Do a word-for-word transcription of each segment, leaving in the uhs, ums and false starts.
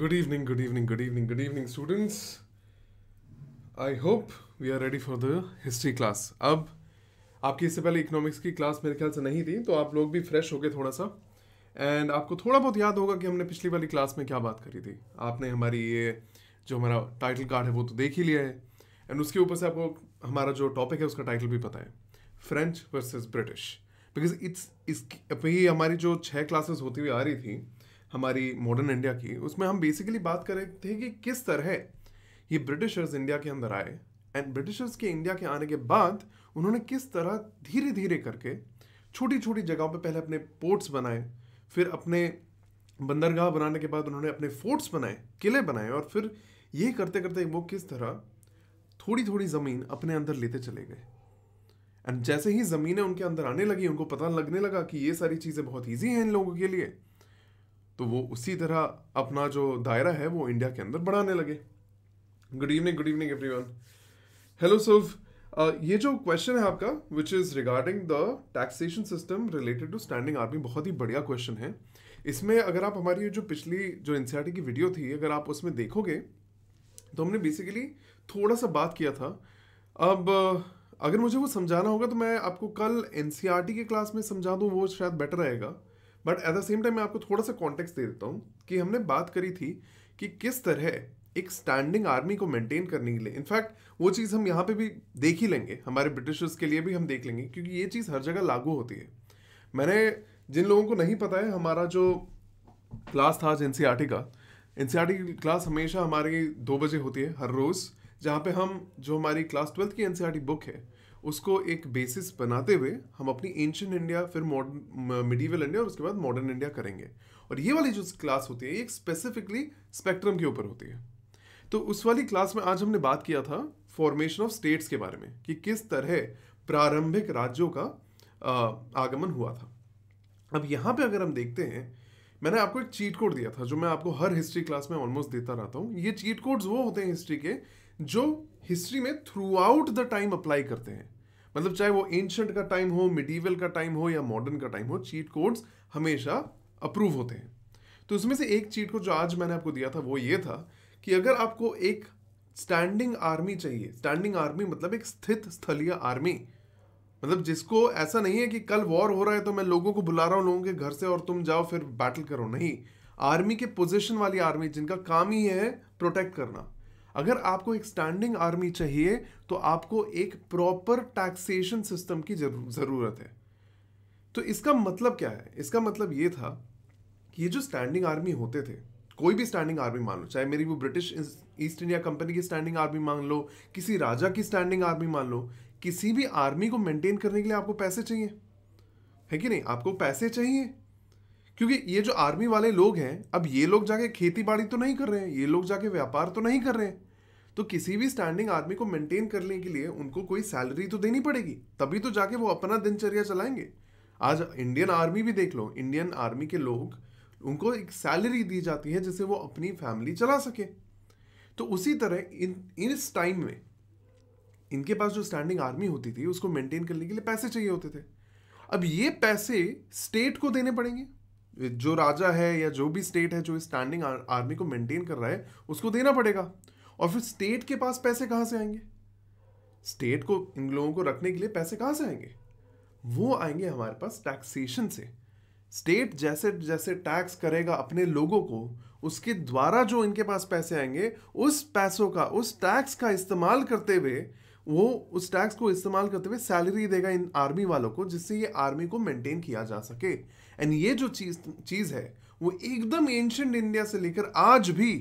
Good evening, good evening, good evening, good evening students. I hope we are ready for the history class. अब आपकी इससे पहले economics की class मेरे ख्याल से नहीं थी, तो आप लोग भी फ्रेश हो गए थोड़ा सा एंड आपको थोड़ा बहुत याद होगा कि हमने पिछली वाली क्लास में क्या बात करी थी. आपने हमारी ये जो हमारा टाइटल कार्ड है वो तो देख ही लिया है एंड उसके ऊपर से आपको हमारा जो टॉपिक है उसका टाइटल भी पता है, French versus British. Because it's इसकी हमारी जो छः क्लासेस होती हुई आ रही थी हमारी मॉडर्न इंडिया की, उसमें हम बेसिकली बात कर रहे थे कि किस तरह ये ब्रिटिशर्स इंडिया के अंदर आए एंड ब्रिटिशर्स के इंडिया के आने के बाद उन्होंने किस तरह धीरे धीरे करके छोटी छोटी जगहों पे पहले अपने पोर्ट्स बनाए, फिर अपने बंदरगाह बनाने के बाद उन्होंने अपने फोर्ट्स बनाए, किले बनाए और फिर ये करते करते वो किस तरह थोड़ी थोड़ी ज़मीन अपने अंदर लेते चले गए. एंड जैसे ही ज़मीनें उनके अंदर आने लगी, उनको पता लगने लगा कि ये सारी चीज़ें बहुत ईजी हैं इन लोगों के लिए, तो वो उसी तरह अपना जो दायरा है वो इंडिया के अंदर बढ़ाने लगे. Good evening, good evening everyone. Hello सुल्फ, ये जो क्वेश्चन है आपका which is regarding the taxation system related to standing army, बहुत ही बढ़िया क्वेश्चन है. इसमें अगर आप हमारी जो पिछली जो एनसीईआरटी की वीडियो थी अगर आप उसमें देखोगे तो हमने बेसिकली थोड़ा सा बात किया था. अब अगर मुझे वो समझाना होगा तो मैं आपको कल एनसीईआरटी की क्लास में समझा दूँ, वो शायद बेटर रहेगा. But at the same time मैं आपको थोड़ा सा कॉन्टेक्स्ट दे देता हूँ कि हमने बात करी थी कि किस तरह एक स्टैंडिंग आर्मी को मेंटेन करने के लिए, इनफैक्ट वो चीज़ हम यहाँ पे भी देख ही लेंगे, हमारे ब्रिटिशर्स के लिए भी हम देख लेंगे क्योंकि ये चीज़ हर जगह लागू होती है. मैंने जिन लोगों को नहीं पता है, हमारा जो क्लास था आज एनसीईआरटी का, एनसीईआरटी की क्लास हमेशा हमारी दो बजे होती है हर रोज़, जहाँ पर हम जो हमारी क्लास ट्वेल्थ की एनसीईआरटी बुक है उसको एक बेसिस बनाते हुए हम अपनी एंशिएंट इंडिया, फिर मॉडर्न मिडीवल इंडिया और उसके बाद मॉडर्न इंडिया करेंगे. और ये वाली जो क्लास होती है ये स्पेसिफिकली स्पेक्ट्रम के ऊपर होती है. तो उस वाली क्लास में आज हमने बात किया था फॉर्मेशन ऑफ स्टेट्स के बारे में कि किस तरह प्रारंभिक राज्यों का आगमन हुआ था. अब यहाँ पे अगर हम देखते हैं, मैंने आपको एक चीट कोड दिया था जो मैं आपको हर हिस्ट्री क्लास में ऑलमोस्ट देता रहता हूँ. ये चीट कोड्स वो होते हैं हिस्ट्री के जो हिस्ट्री में throughout the time apply करते हैं, मतलब चाहे वो एंशंट का टाइम हो, मिडीवल का टाइम हो या मॉडर्न का टाइम हो, चीट कोड्स हमेशा अप्रूव होते हैं. तो उसमें से एक चीट कोड जो आज मैंने आपको दिया था वो ये था कि अगर आपको एक स्टैंडिंग आर्मी चाहिए, स्टैंडिंग आर्मी मतलब एक स्थित स्थलीय आर्मी, मतलब जिसको ऐसा नहीं है कि कल वॉर हो रहा है तो मैं लोगों को बुला रहा हूँ लोगों के घर से और तुम जाओ फिर बैटल करो, नहीं, आर्मी के पोजिशन वाली आर्मी जिनका काम ही है प्रोटेक्ट करना. अगर आपको एक स्टैंडिंग आर्मी चाहिए तो आपको एक प्रॉपर टैक्सेशन सिस्टम की ज़रूरत है. तो इसका मतलब क्या है? इसका मतलब ये था कि ये जो स्टैंडिंग आर्मी होते थे, कोई भी स्टैंडिंग आर्मी मान लो, चाहे मेरी वो ब्रिटिश ईस्ट इंडिया कंपनी की स्टैंडिंग आर्मी मान लो, किसी राजा की स्टैंडिंग आर्मी मान लो, किसी भी आर्मी को मेंटेन करने के लिए आपको पैसे चाहिए, है कि नहीं? आपको पैसे चाहिए क्योंकि ये जो आर्मी वाले लोग हैं, अब ये लोग जाके खेती बाड़ी तो नहीं कर रहे हैं, ये लोग जाके व्यापार तो नहीं कर रहे हैं, तो किसी भी स्टैंडिंग आर्मी को मेंटेन करने के लिए उनको कोई सैलरी तो देनी पड़ेगी, तभी तो जाके वो अपना दिनचर्या चलाएंगे. आज इंडियन आर्मी भी देख लो, इंडियन आर्मी के लोग, उनको एक सैलरी दी जाती है जिससे वो अपनी फैमिली चला सके. तो उसी तरह इन इस टाइम में इनके पास जो स्टैंडिंग आर्मी होती थी उसको मेनटेन करने के लिए पैसे चाहिए होते थे. अब ये पैसे स्टेट को देने पड़ेंगे, जो राजा है या जो भी स्टेट है जो इस स्टैंडिंग आर्मी को मेंटेन कर रहा है उसको देना पड़ेगा. और फिर स्टेट के पास पैसे कहाँ से आएंगे? स्टेट को इन लोगों को रखने के लिए पैसे कहाँ से आएंगे? वो आएंगे हमारे पास टैक्सेशन से. स्टेट जैसे जैसे टैक्स करेगा अपने लोगों को, उसके द्वारा जो इनके पास पैसे आएंगे उस पैसों का, उस टैक्स का इस्तेमाल करते हुए, वो उस टैक्स को इस्तेमाल करते हुए सैलरी देगा इन आर्मी वालों को, जिससे ये आर्मी को मेंटेन किया जा सके. एंड ये जो चीज़ चीज़ है वो एकदम एंशिएंट इंडिया से लेकर आज भी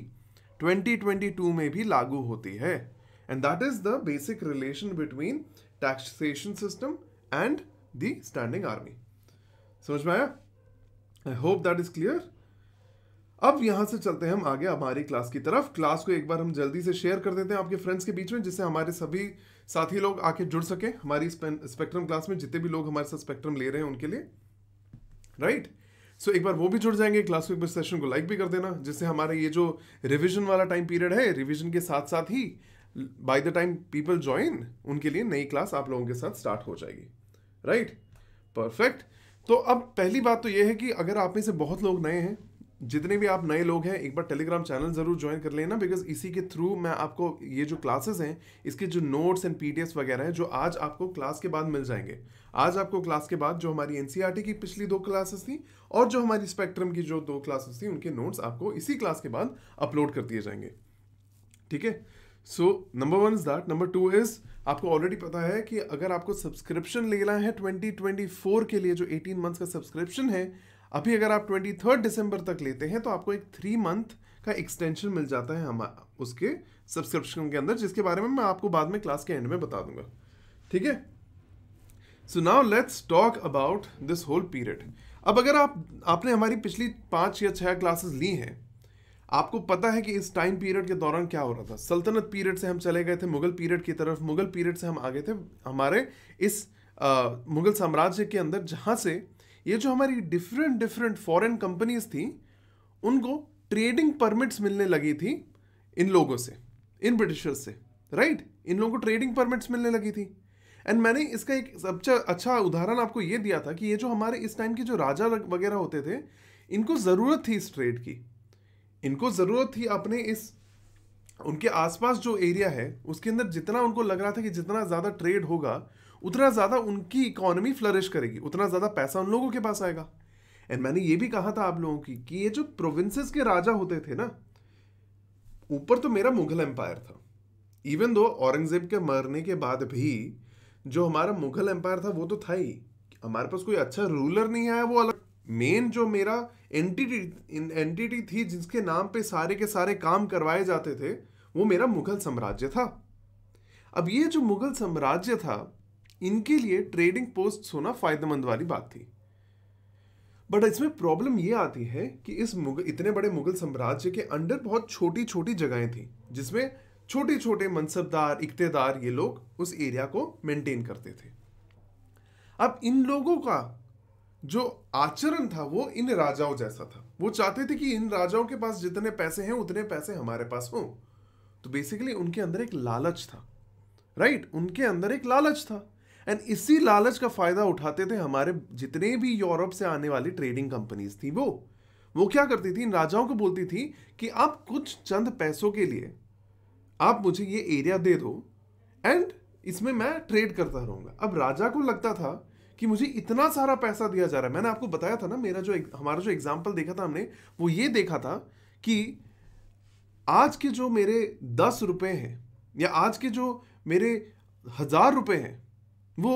ट्वेंटी ट्वेंटी टू में भी लागू होती है. And that is the basic relation between taxation system and the standing army. समझ में आया? I hope that is clear. अब यहाँ से चलते हैं हम आगे हमारी क्लास की तरफ. क्लास को एक बार हम जल्दी से शेयर कर देते हैं आपके फ्रेंड्स के बीच में, जिससे हमारे सभी साथी लोग आके जुड़ सके हमारी स्पेक्ट्रम क्लास में, जितने भी लोग हमारे साथ स्पेक्ट्रम ले रहे हैं उनके लिए, राइट? सो एक बार वो भी जुड़ जाएंगे. क्लास को एक बार सेशन को लाइक भी कर देना, जिससे हमारा ये जो रिविजन वाला टाइम पीरियड है, रिविजन के साथ साथ ही by the time people join उनके लिए नई क्लास आप लोगों के साथ स्टार्ट हो जाएगी, राइट? परफेक्ट. तो अब पहली बात तो ये है कि अगर आप में से बहुत लोग नए हैं जितने भी आप नए लोग हैं एक बार टेलीग्राम चैनल ज़रूर ज्वाइन कर लेना, बिकॉज इसी के थ्रू मैं आपको ये जो क्लासेस हैं इसके जो नोट्स एंड पीडीएफ वगैरह हैं जो आज आपको क्लास के बाद मिल जाएंगे। आज आपको क्लास के बाद जो हमारी एनसीईआरटी की पिछली दो क्लासेस थी और जो हमारी स्पेक्ट्रम की जो दो क्लासेस थी उनके नोट्स आपको इसी क्लास के बाद अपलोड कर दिए जाएंगे। ठीक है, so number one is that. Number two is आपको ऑलरेडी पता है कि अगर आपको सब्सक्रिप्शन लेना है ट्वेंटी ट्वेंटी फोर के लिए, जो एटीन मंथ्स का सब्सक्रिप्शन है, अभी अगर आप तेईस दिसंबर तक लेते हैं तो आपको एक थ्री मंथ का एक्सटेंशन मिल जाता है हम उसके सब्सक्रिप्शन के अंदर, जिसके बारे में मैं आपको बाद में क्लास के एंड में बता दूंगा। ठीक है, so now let's talk about this whole period. अब अगर आप आपने हमारी पिछली पाँच या छः क्लासेस ली हैं, आपको पता है कि इस टाइम पीरियड के दौरान क्या हो रहा था। सल्तनत पीरियड से हम चले गए थे मुगल पीरियड की तरफ, मुगल पीरियड से हम आ गए थे हमारे इस आ, मुगल साम्राज्य के अंदर, जहाँ से ये जो हमारी डिफरेंट डिफरेंट फॉरेन कंपनीज थी उनको ट्रेडिंग परमिट्स मिलने लगी थी इन लोगों से, इन ब्रिटिशर्स से, राइट right? इन लोगों को ट्रेडिंग परमिट्स मिलने लगी थी। एंड मैंने इसका एक सबसे अच्छा उदाहरण आपको ये दिया था कि ये जो हमारे इस टाइम के जो राजा वगैरह होते थे इनको ज़रूरत थी इस ट्रेड की, इनको ज़रूरत थी अपने इस उनके आसपास जो एरिया है उसके अंदर जितना उनको लग रहा था कि जितना ज़्यादा ट्रेड होगा उतना ज़्यादा उनकी इकोनॉमी फ्लरिश करेगी, उतना ज़्यादा पैसा उन लोगों के पास आएगा। एंड मैंने ये भी कहा था आप लोगों की कि ये जो प्रोविंसेस के राजा होते थे ना, ऊपर तो मेरा मुगल एम्पायर था, इवन दो औरंगज़ेब के मरने के बाद भी जो हमारा मुगल एम्पायर था वो तो था ही, हमारे पास कोई अच्छा रूलर नहीं आया वो अलग, मेन जो मेरा एंटिटी एंटिटी थी जिसके नाम पे सारे के सारे काम करवाए जाते थे वो मेरा मुगल साम्राज्य था। अब ये जो मुगल साम्राज्य था इनके लिए ट्रेडिंग पोस्ट होना फ़ायदेमंद वाली बात थी, बट इसमें प्रॉब्लम ये आती है कि इस मुगल इतने बड़े मुगल साम्राज्य के अंडर बहुत छोटी छोटी जगहें थी जिसमें छोटे छोटे मनसबदार इकतेदार ये लोग उस एरिया को मेंटेन करते थे। अब इन लोगों का जो आचरण था वो इन राजाओं जैसा था, वो चाहते थे कि इन राजाओं के पास जितने पैसे हैं उतने पैसे हमारे पास हों, तो बेसिकली उनके अंदर एक लालच था, राइट right? उनके अंदर एक लालच था एंड इसी लालच का फ़ायदा उठाते थे हमारे जितने भी यूरोप से आने वाली ट्रेडिंग कंपनीज थी। वो वो क्या करती थी, इन राजाओं को बोलती थी कि आप कुछ चंद पैसों के लिए आप मुझे ये एरिया दे दो एंड इसमें मैं ट्रेड करता रहूँगा। अब राजा को लगता था कि मुझे इतना सारा पैसा दिया जा रहा है, मैंने आपको बताया था ना, मेरा जो हमारा जो एग्जाम्पल देखा था हमने वो ये देखा था कि आज के जो मेरे दस रुपये हैं या आज के जो मेरे हज़ार रुपये हैं वो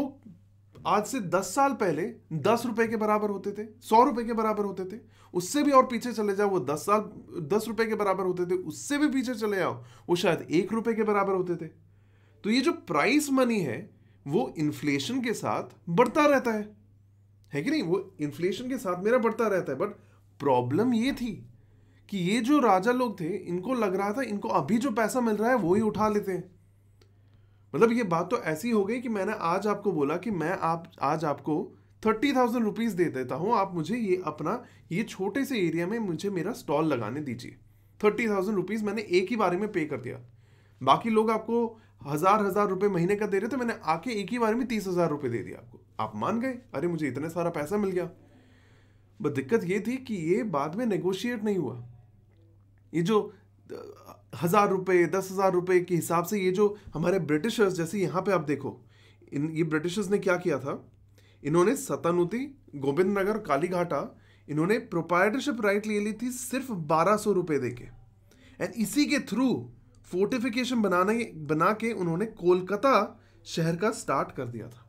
आज से दस साल पहले दस रुपए के बराबर होते थे, सौ रुपए के बराबर होते थे, उससे भी और पीछे चले जाओ वो दस साल दस रुपए के बराबर होते थे, उससे भी पीछे चले जाओ वो शायद एक रुपए के बराबर होते थे। तो ये जो प्राइस मनी है वो इन्फ्लेशन के साथ बढ़ता रहता है, है कि नहीं, वो इन्फ्लेशन के साथ मेरा बढ़ता रहता है। बट प्रॉब्लम ये थी कि ये जो राजा लोग थे इनको लग रहा था इनको अभी जो पैसा मिल रहा है वो ही उठा लेते हैं। मतलब ये बात तो ऐसी हो गई कि मैंने आज आपको बोला कि मैं आप आज आपको थर्टी थाउजेंड रुपीज़ दे देता हूँ, आप मुझे ये अपना ये छोटे से एरिया में मुझे मेरा स्टॉल लगाने दीजिए। थर्टी थाउजेंड रुपीज़ मैंने एक ही बारे में पे कर दिया, बाकी लोग आपको हज़ार हज़ार रुपये महीने का दे रहे थे, मैंने आके एक ही बारे में तीस हज़ार रुपये दे दिया आपको, आप मान गए, अरे मुझे इतना सारा पैसा मिल गया। बट दिक्कत ये थी कि ये बाद में नेगोशिएट नहीं हुआ, ये जो हज़ार रुपये दस हज़ार रुपये के हिसाब से ये जो हमारे ब्रिटिशर्स, जैसे यहाँ पे आप देखो इन ये ब्रिटिशर्स ने क्या किया था, इन्होंने सतानुती, गोविंद नगर, कालीघाटा, इन्होंने प्रोप्राइटरशिप राइट ले ली थी सिर्फ बारह सौ रुपये दे के, एंड इसी के थ्रू फोर्टिफिकेशन बनाने बना के उन्होंने कोलकाता शहर का स्टार्ट कर दिया था,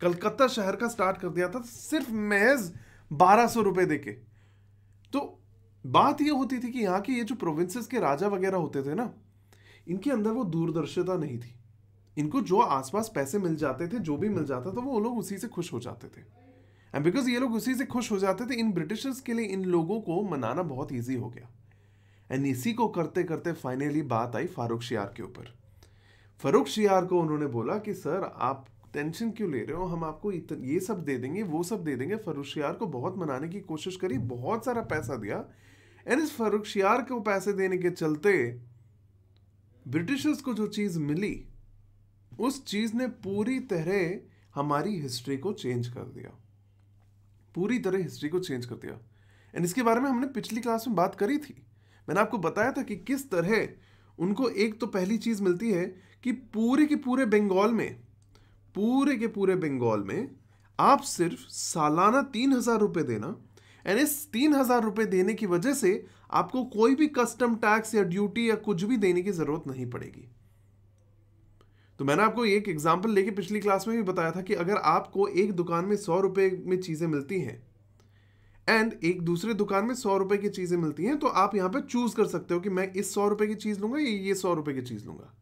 कलकत्ता शहर का स्टार्ट कर दिया था सिर्फ महज बारह सौ रुपये दे के। तो बात ये होती थी कि यहाँ के ये जो प्रोविंसेस के राजा वगैरह होते थे ना, इनके अंदर वो दूरदर्शिता नहीं थी, इनको जो आसपास पैसे मिल जाते थे जो भी मिल जाता था वो लोग उसी से खुश हो जाते थे, एंड बिकॉज ये लोग उसी से खुश हो जाते थे इन ब्रिटिशर्स के लिए इन लोगों को मनाना बहुत ईजी हो गया। एंड इसी को करते करते फाइनली बात आई फारूक शियार के ऊपर। फारूक शियार को उन्होंने बोला कि सर आप टेंशन क्यों ले रहे हो, हम आपको ये सब दे देंगे वो सब दे देंगे। फारूक शियार को बहुत मनाने की कोशिश करी, बहुत सारा पैसा दिया, एंड इस फारूक शियार को पैसे देने के चलते ब्रिटिशर्स को जो चीज़ मिली उस चीज़ ने पूरी तरह हमारी हिस्ट्री को चेंज कर दिया, पूरी तरह हिस्ट्री को चेंज कर दिया। एंड इसके बारे में हमने पिछली क्लास में बात करी थी। मैंने आपको बताया था कि किस तरह उनको एक तो पहली चीज़ मिलती है कि पूरे के पूरे बंगाल में पूरे के पूरे बंगाल में आप सिर्फ सालाना तीन हज़ार रुपये देना, एंड इस तीन हज़ार रुपये देने की वजह से आपको कोई भी कस्टम टैक्स या ड्यूटी या कुछ भी देने की ज़रूरत नहीं पड़ेगी। तो मैंने आपको एक एग्जाम्पल लेके पिछली क्लास में भी बताया था कि अगर आपको एक दुकान में सौ रुपये में चीज़ें मिलती हैं एंड एक दूसरे दुकान में सौ रुपये की चीज़ें मिलती हैं, तो आप यहाँ पे चूज़ कर सकते हो कि मैं इस सौ रुपये की चीज़ लूँगा या ये सौ रुपये की चीज़ लूँगा।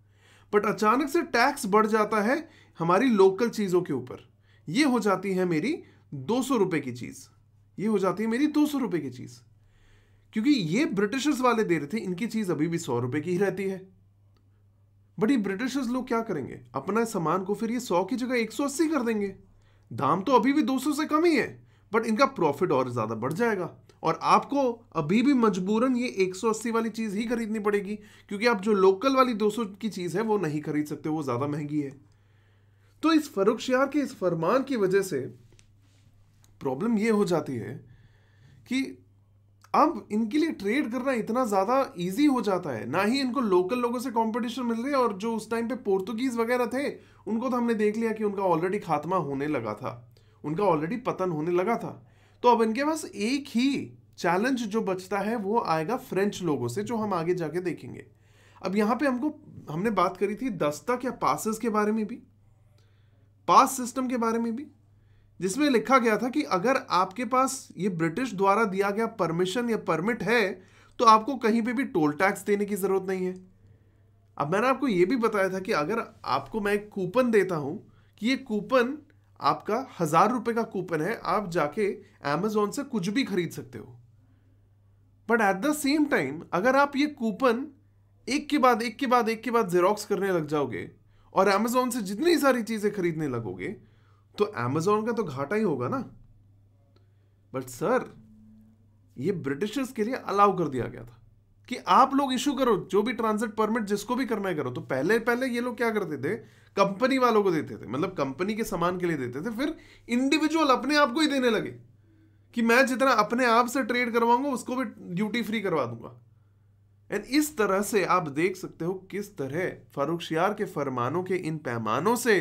बट अचानक से टैक्स बढ़ जाता है हमारी लोकल चीज़ों के ऊपर। ये हो जाती है मेरी दो सौ रुपये की चीज़, ये हो जाती है मेरी दो सौ रुपये की चीज़, क्योंकि ये ब्रिटिशर्स वाले दे रहे थे, इनकी चीज़ अभी भी सौ रुपये की ही रहती है। बट ये ब्रिटिशर्स लोग क्या करेंगे, अपना सामान को फिर ये सौ की जगह एक सौ अस्सी कर देंगे। दाम तो अभी भी दो सौ से कम ही है, बट इनका प्रॉफिट और ज़्यादा बढ़ जाएगा और आपको अभी भी मजबूरन ये एक सौ अस्सी वाली चीज़ ही खरीदनी पड़ेगी, क्योंकि आप जो लोकल वाली दो सौ की चीज़ है वो नहीं खरीद सकते, वो ज़्यादा महंगी है। तो इस फर्रुखशाह के इस फरमान की वजह से प्रॉब्लम ये हो जाती है कि अब इनके लिए ट्रेड करना इतना ज़्यादा इजी हो जाता है, ना ही इनको लोकल लोगों से कंपटीशन मिल रही है। और जो उस टाइम पे पोर्तुगीज़ वगैरह थे उनको तो हमने देख लिया कि उनका ऑलरेडी खात्मा होने लगा था, उनका ऑलरेडी पतन होने लगा था। तो अब इनके पास एक ही चैलेंज जो बचता है वो आएगा फ्रेंच लोगों से, जो हम आगे जाके देखेंगे। अब यहाँ पर हमको हमने बात करी थी दस्तक या पासेस के बारे में भी, पास सिस्टम के बारे में भी, जिसमें लिखा गया था कि अगर आपके पास ये ब्रिटिश द्वारा दिया गया परमिशन या परमिट है तो आपको कहीं पे भी टोल टैक्स देने की ज़रूरत नहीं है। अब मैंने आपको ये भी बताया था कि अगर आपको मैं एक कूपन देता हूँ कि ये कूपन आपका हज़ार रुपये का कूपन है, आप जाके अमेज़ॉन से कुछ भी खरीद सकते हो। But at the same time अगर आप ये कूपन एक के बाद एक के बाद एक के बाद जेरोक्स करने लग जाओगे और अमेज़ॉन से जितनी सारी चीज़ें खरीदने लगोगे तो अमेज़ॉन का तो घाटा ही होगा ना। बट सर, ये ब्रिटिशर्स के लिए अलाउ कर दिया गया था कि आप लोग इशू करो जो भी ट्रांजिट परमिट जिसको भी करना है करो। तो पहले पहले ये लोग क्या करते थे, कंपनी वालों को देते थे, मतलब कंपनी के सामान के लिए देते थे। फिर इंडिविजुअल अपने आप को ही देने लगे कि मैं जितना अपने आप से ट्रेड करवाऊंगा उसको भी ड्यूटी फ्री करवा दूंगा। एंड इस तरह से आप देख सकते हो किस तरह फर्रुखशाह के फरमानों के इन पैमानों से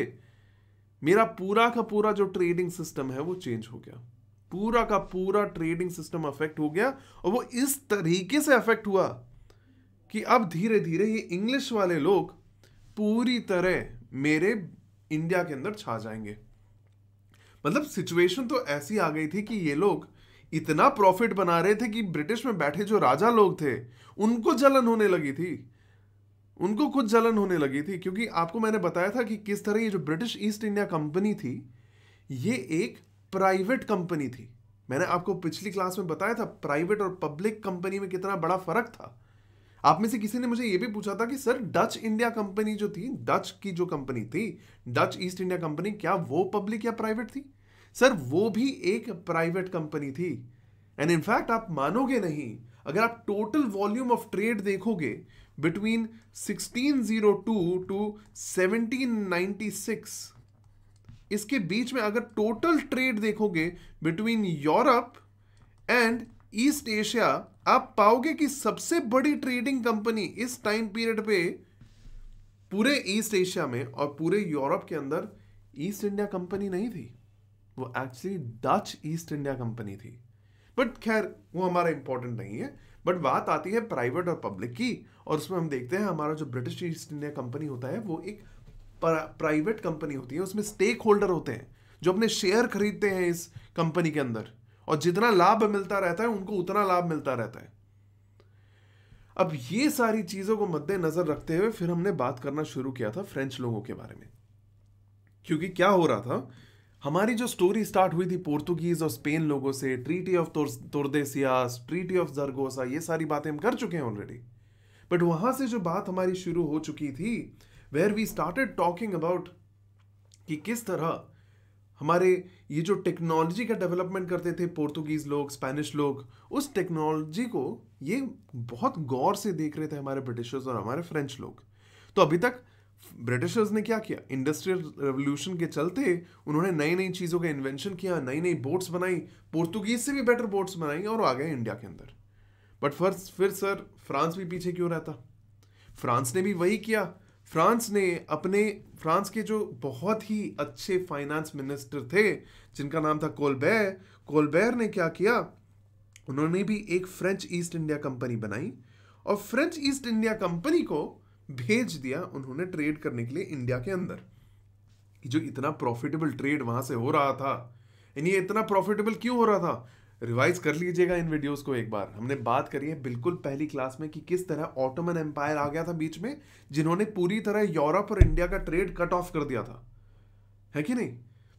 मेरा पूरा का पूरा जो ट्रेडिंग सिस्टम है वो चेंज हो गया, पूरा का पूरा ट्रेडिंग सिस्टम अफेक्ट हो गया। और वो इस तरीके से अफेक्ट हुआ कि अब धीरे धीरे ये इंग्लिश वाले लोग पूरी तरह मेरे इंडिया के अंदर छा जाएंगे। मतलब सिचुएशन तो ऐसी आ गई थी कि ये लोग इतना प्रॉफिट बना रहे थे कि ब्रिटिश में बैठे जो राजा लोग थे उनको जलन होने लगी थी, उनको कुछ जलन होने लगी थी। क्योंकि आपको मैंने बताया था कि किस तरह ये जो ब्रिटिश ईस्ट इंडिया कंपनी थी ये एक प्राइवेट कंपनी थी। मैंने आपको पिछली क्लास में बताया था प्राइवेट और पब्लिक कंपनी में कितना बड़ा फर्क था। आप में से किसी ने मुझे ये भी पूछा था कि सर डच इंडिया कंपनी जो थी, डच की जो कंपनी थी, डच ईस्ट इंडिया कंपनी, क्या वो पब्लिक या प्राइवेट थी? सर वो भी एक प्राइवेट कंपनी थी। एंड इनफैक्ट आप मानोगे नहीं, अगर आप टोटल वॉल्यूम ऑफ ट्रेड देखोगे between sixteen O two to seventeen ninety six, इसके बीच में अगर टोटल ट्रेड देखोगे between Europe and East Asia, आप पाओगे कि सबसे बड़ी ट्रेडिंग कंपनी इस टाइम पीरियड पे पूरे ईस्ट एशिया में और पूरे यूरोप के अंदर ईस्ट इंडिया कंपनी नहीं थी, वो actually Dutch East India company थी। बट खैर वो हमारा इंपॉर्टेंट नहीं है। बट बात आती है प्राइवेट और पब्लिक की, और उसमें हम देखते हैं हमारा जो ब्रिटिश ईस्ट इंडिया कंपनी होता है वो एक प्राइवेट कंपनी होती है। उसमें स्टेक होल्डर होते हैं जो अपने शेयर खरीदते हैं इस कंपनी के अंदर, और जितना लाभ मिलता रहता है उनको उतना लाभ मिलता रहता है। अब ये सारी चीज़ों को मद्देनजर रखते हुए फिर हमने बात करना शुरू किया था फ्रेंच लोगों के बारे में, क्योंकि क्या हो रहा था, हमारी जो स्टोरी स्टार्ट हुई थी पोर्तुगीज़ और स्पेन लोगों से, treaty of Tordesillas, treaty of Zaragoza, ये सारी बातें हम कर चुके हैं ऑलरेडी। बट वहाँ से जो बात हमारी शुरू हो चुकी थी, where we started talking about कि किस तरह हमारे ये जो टेक्नोलॉजी का डेवलपमेंट करते थे पोर्तुगीज़ लोग, स्पेनिश लोग, उस टेक्नोलॉजी को ये बहुत गौर से देख रहे थे हमारे ब्रिटिशर्स और हमारे फ्रेंच लोग। तो अभी तक ब्रिटिशर्स ने क्या किया, इंडस्ट्रियल रेवोल्यूशन के चलते उन्होंने नई नई चीज़ों का इन्वेंशन किया, नई नई बोट्स बनाई, पोर्तुगीज से भी बेटर बोट्स बनाई और आ गए इंडिया के अंदर। बट फर्स्ट फिर सर फ्रांस भी पीछे क्यों रहता, फ्रांस ने भी वही किया। फ्रांस ने अपने, फ्रांस के जो बहुत ही अच्छे फाइनेंस मिनिस्टर थे जिनका नाम था कोलबेर, कोलबेर ने क्या किया, उन्होंने भी एक फ्रेंच ईस्ट इंडिया कंपनी बनाई और फ्रेंच ईस्ट इंडिया कंपनी को भेज दिया उन्होंने ट्रेड करने के लिए इंडिया के अंदर। जो इतना प्रॉफिटेबल ट्रेड वहां से हो रहा था, यानी ये इतना प्रॉफिटेबल क्यों हो रहा था, रिवाइज कर लीजिएगा इन वीडियोस को एक बार। हमने बात करी है बिल्कुल पहली क्लास में कि किस तरह ऑटोमन एम्पायर आ गया था बीच में, जिन्होंने पूरी तरह यूरोप और इंडिया का ट्रेड कट ऑफ कर दिया था, है कि नहीं।